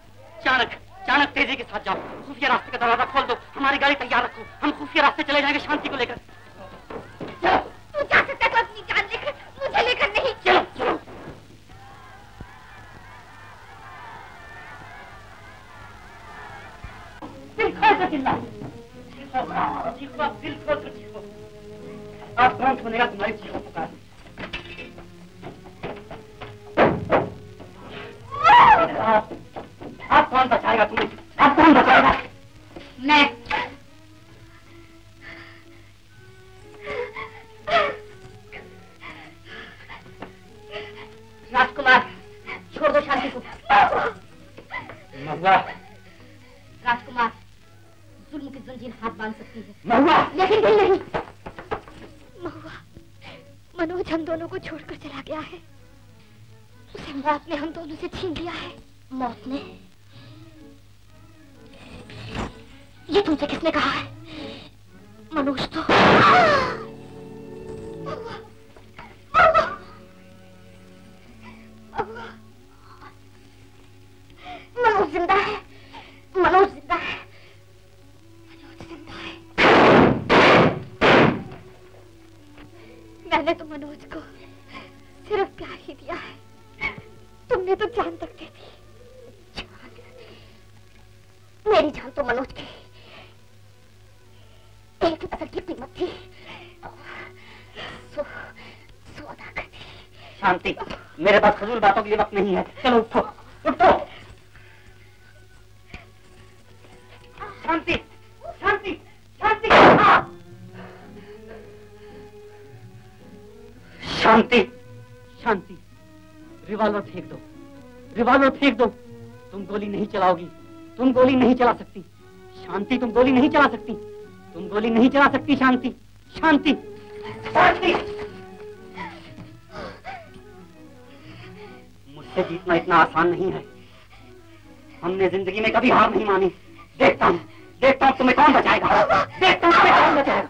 चाणक, चाणक तेजी के साथ जाओ, खुफिया रास्ते का दरवाजा खोल दो, हमारी गाड़ी तैयार रखो, हम खुफिया रास्ते चले जाएंगे शांति को लेकर। तू जा सकता तो अपनी जान लेकर, मुझे लेकर नहीं। चलो चलो। चिल्ला, दिल खोल कर चीखो, आप तुरंत बनेगा तुम्हारी चीखों पुकार। आप कौन बचाएगा तुम्हें? आप कौन बचाएगा? मैं। राजकुमार, छोड़ दो शांति को। महुआ। राजकुमार, जुल्म की जंजीर हाथ बांध सकती है। महुआ। लेकिन दिल नहीं। महुआ, मनोज हम दोनों को छोड़कर चला गया है। उसे मौत ने हम दोनों से छीन लिया है। मौत ने? ये तुमसे किसने कहा है? मनोज तो। मनोज जिंदा है। मनोज जिंदा है। मनोज जिंदा है। मैंने तो मनोज को सिर्फ प्यार ही दिया है। तुमने तो जान तक दे दी। जान। मेरी जान तो मनोज की एक पत्थर की कीमत थी। सो, सो अदा कर दी। शांति, मेरे पास फजूल बातों के लिए वक्त नहीं है। चलो उठो, उठो। शांति, शांति, शांति। शांति, शांति। रिवाल्वर फेंक दो, रिवाल्वर फेंक दो। तुम गोली नहीं चलाओगी, तुम गोली नहीं चला सकती। शांति, तुम गोली नहीं चला सकती, तुम गोली नहीं चला सकती। शांति, शांति, शांति। मुझसे जीतना इतना आसान नहीं है। हमने जिंदगी में कभी हार नहीं मानी। देखता हूँ, देखता हूँ तुम्हें कौन बचाएगा। देखता हूँ तुम्हें कौन बचाएगा।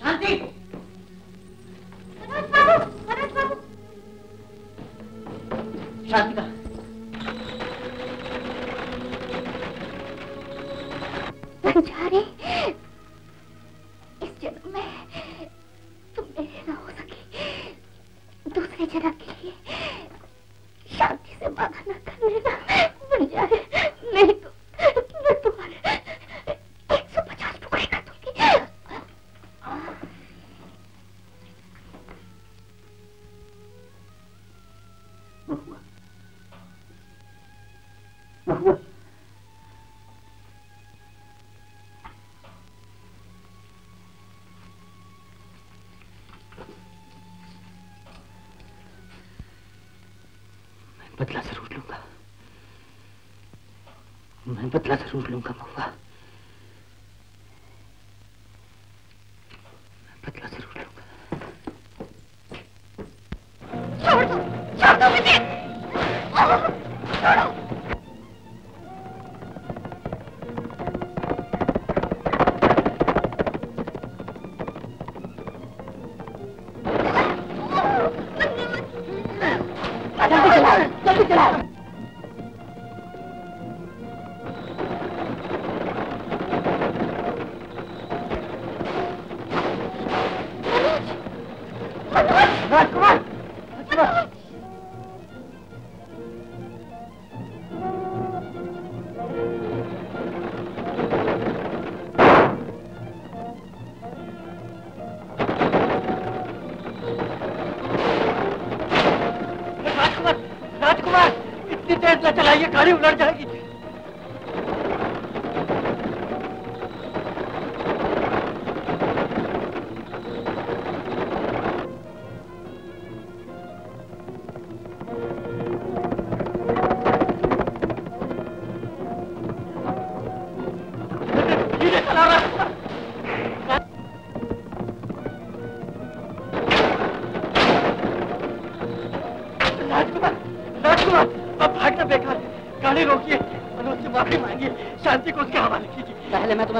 शांति, मनोज बाबू, मनोज बाबू। शांति का बंजारे, इस जन्म में तुम मेरे ना हो सके, दूसरे जन्म के लिए शांति से बाधा न कर लेना बंजारे। नहीं तो मैं तुम्हारे एक सौ पचास टुकड़े कर दूंगी। महुआ, महुआ, मैं बदला जरूर लूंगा, मैं बदला जरूर लूंगा महुआ, मैं बदला जरूर लूंगा। छोड़ दो, छोड़ दो मुझे। छोड़ो।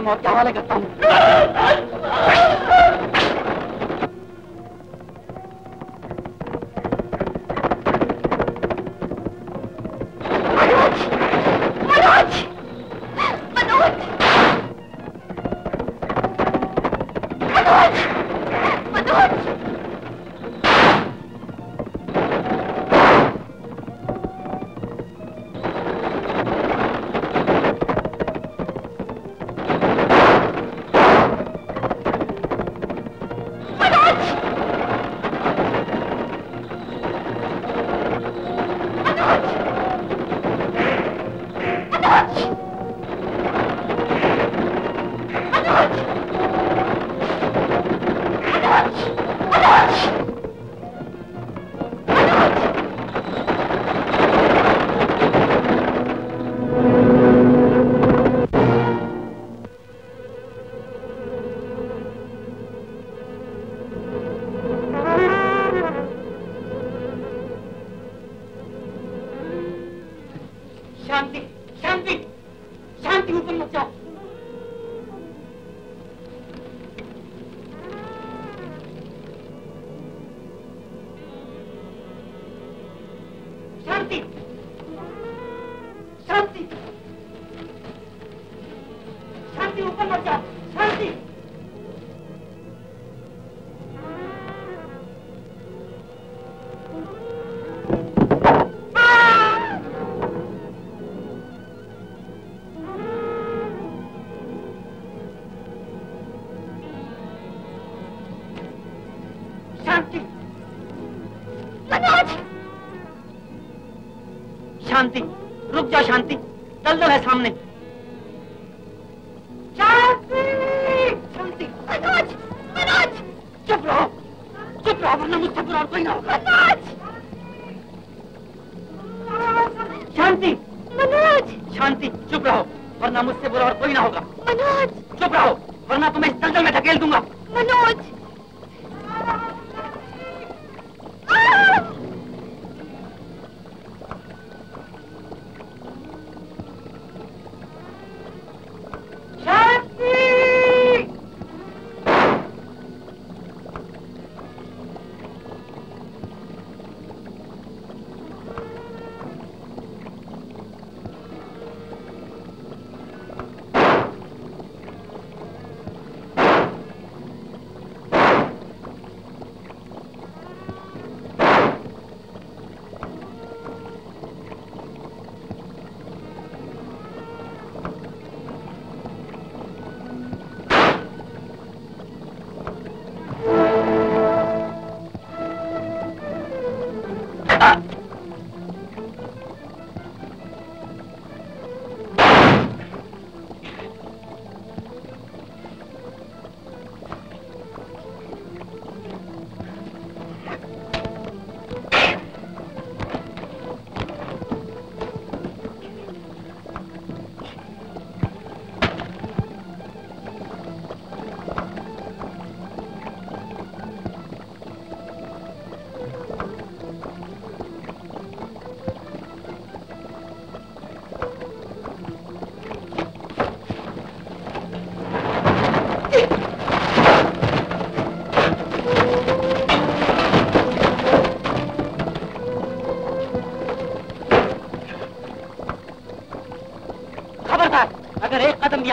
मौत के हवाले करता हूँ। मनोज, मनोज, मनोज। तुम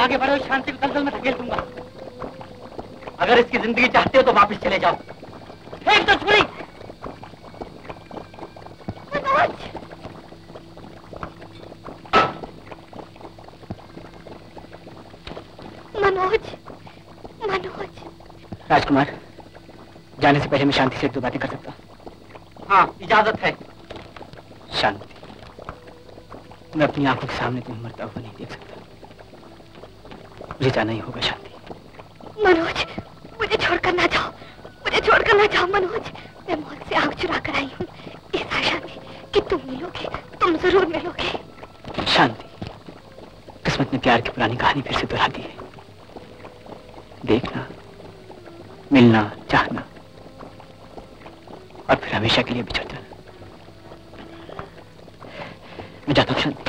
आगे बढ़ो, शांति को दलदल में धकेल दूंगा। अगर इसकी जिंदगी चाहते हो तो वापस चले जाओ। फेंक दो छुरी। मनोज, मनोज। राजकुमार, जाने से पहले मैं शांति से एक दो बातें कर सकता हूँ? हाँ, इजाजत है। शांति, मैं अपनी आंखों के सामने तुम्हें मरता हुआ नहीं देख सकता। मुझे जाना ही होगा शांति। मनोज, मुझे छोड़कर ना जाओ, मुझे छोड़कर ना जाओ मनोज। मैं मौत से आग चुरा कर आई हूँ इस आशा में कि तुम मिलोगे, तुम जरूर मिलोगे। शांति, किस्मत ने प्यार की पुरानी कहानी फिर से दोहरा दी है। देखना, मिलना, चाहना और फिर हमेशा के लिए बिछड़ जाना। मैं जाता हूँ शांति।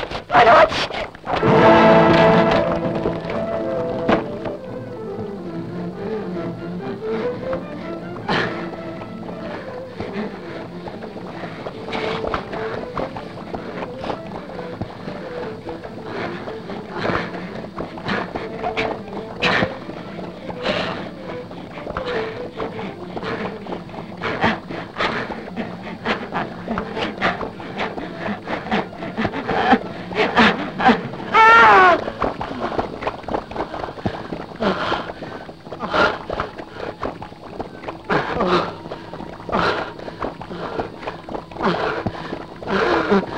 Oh.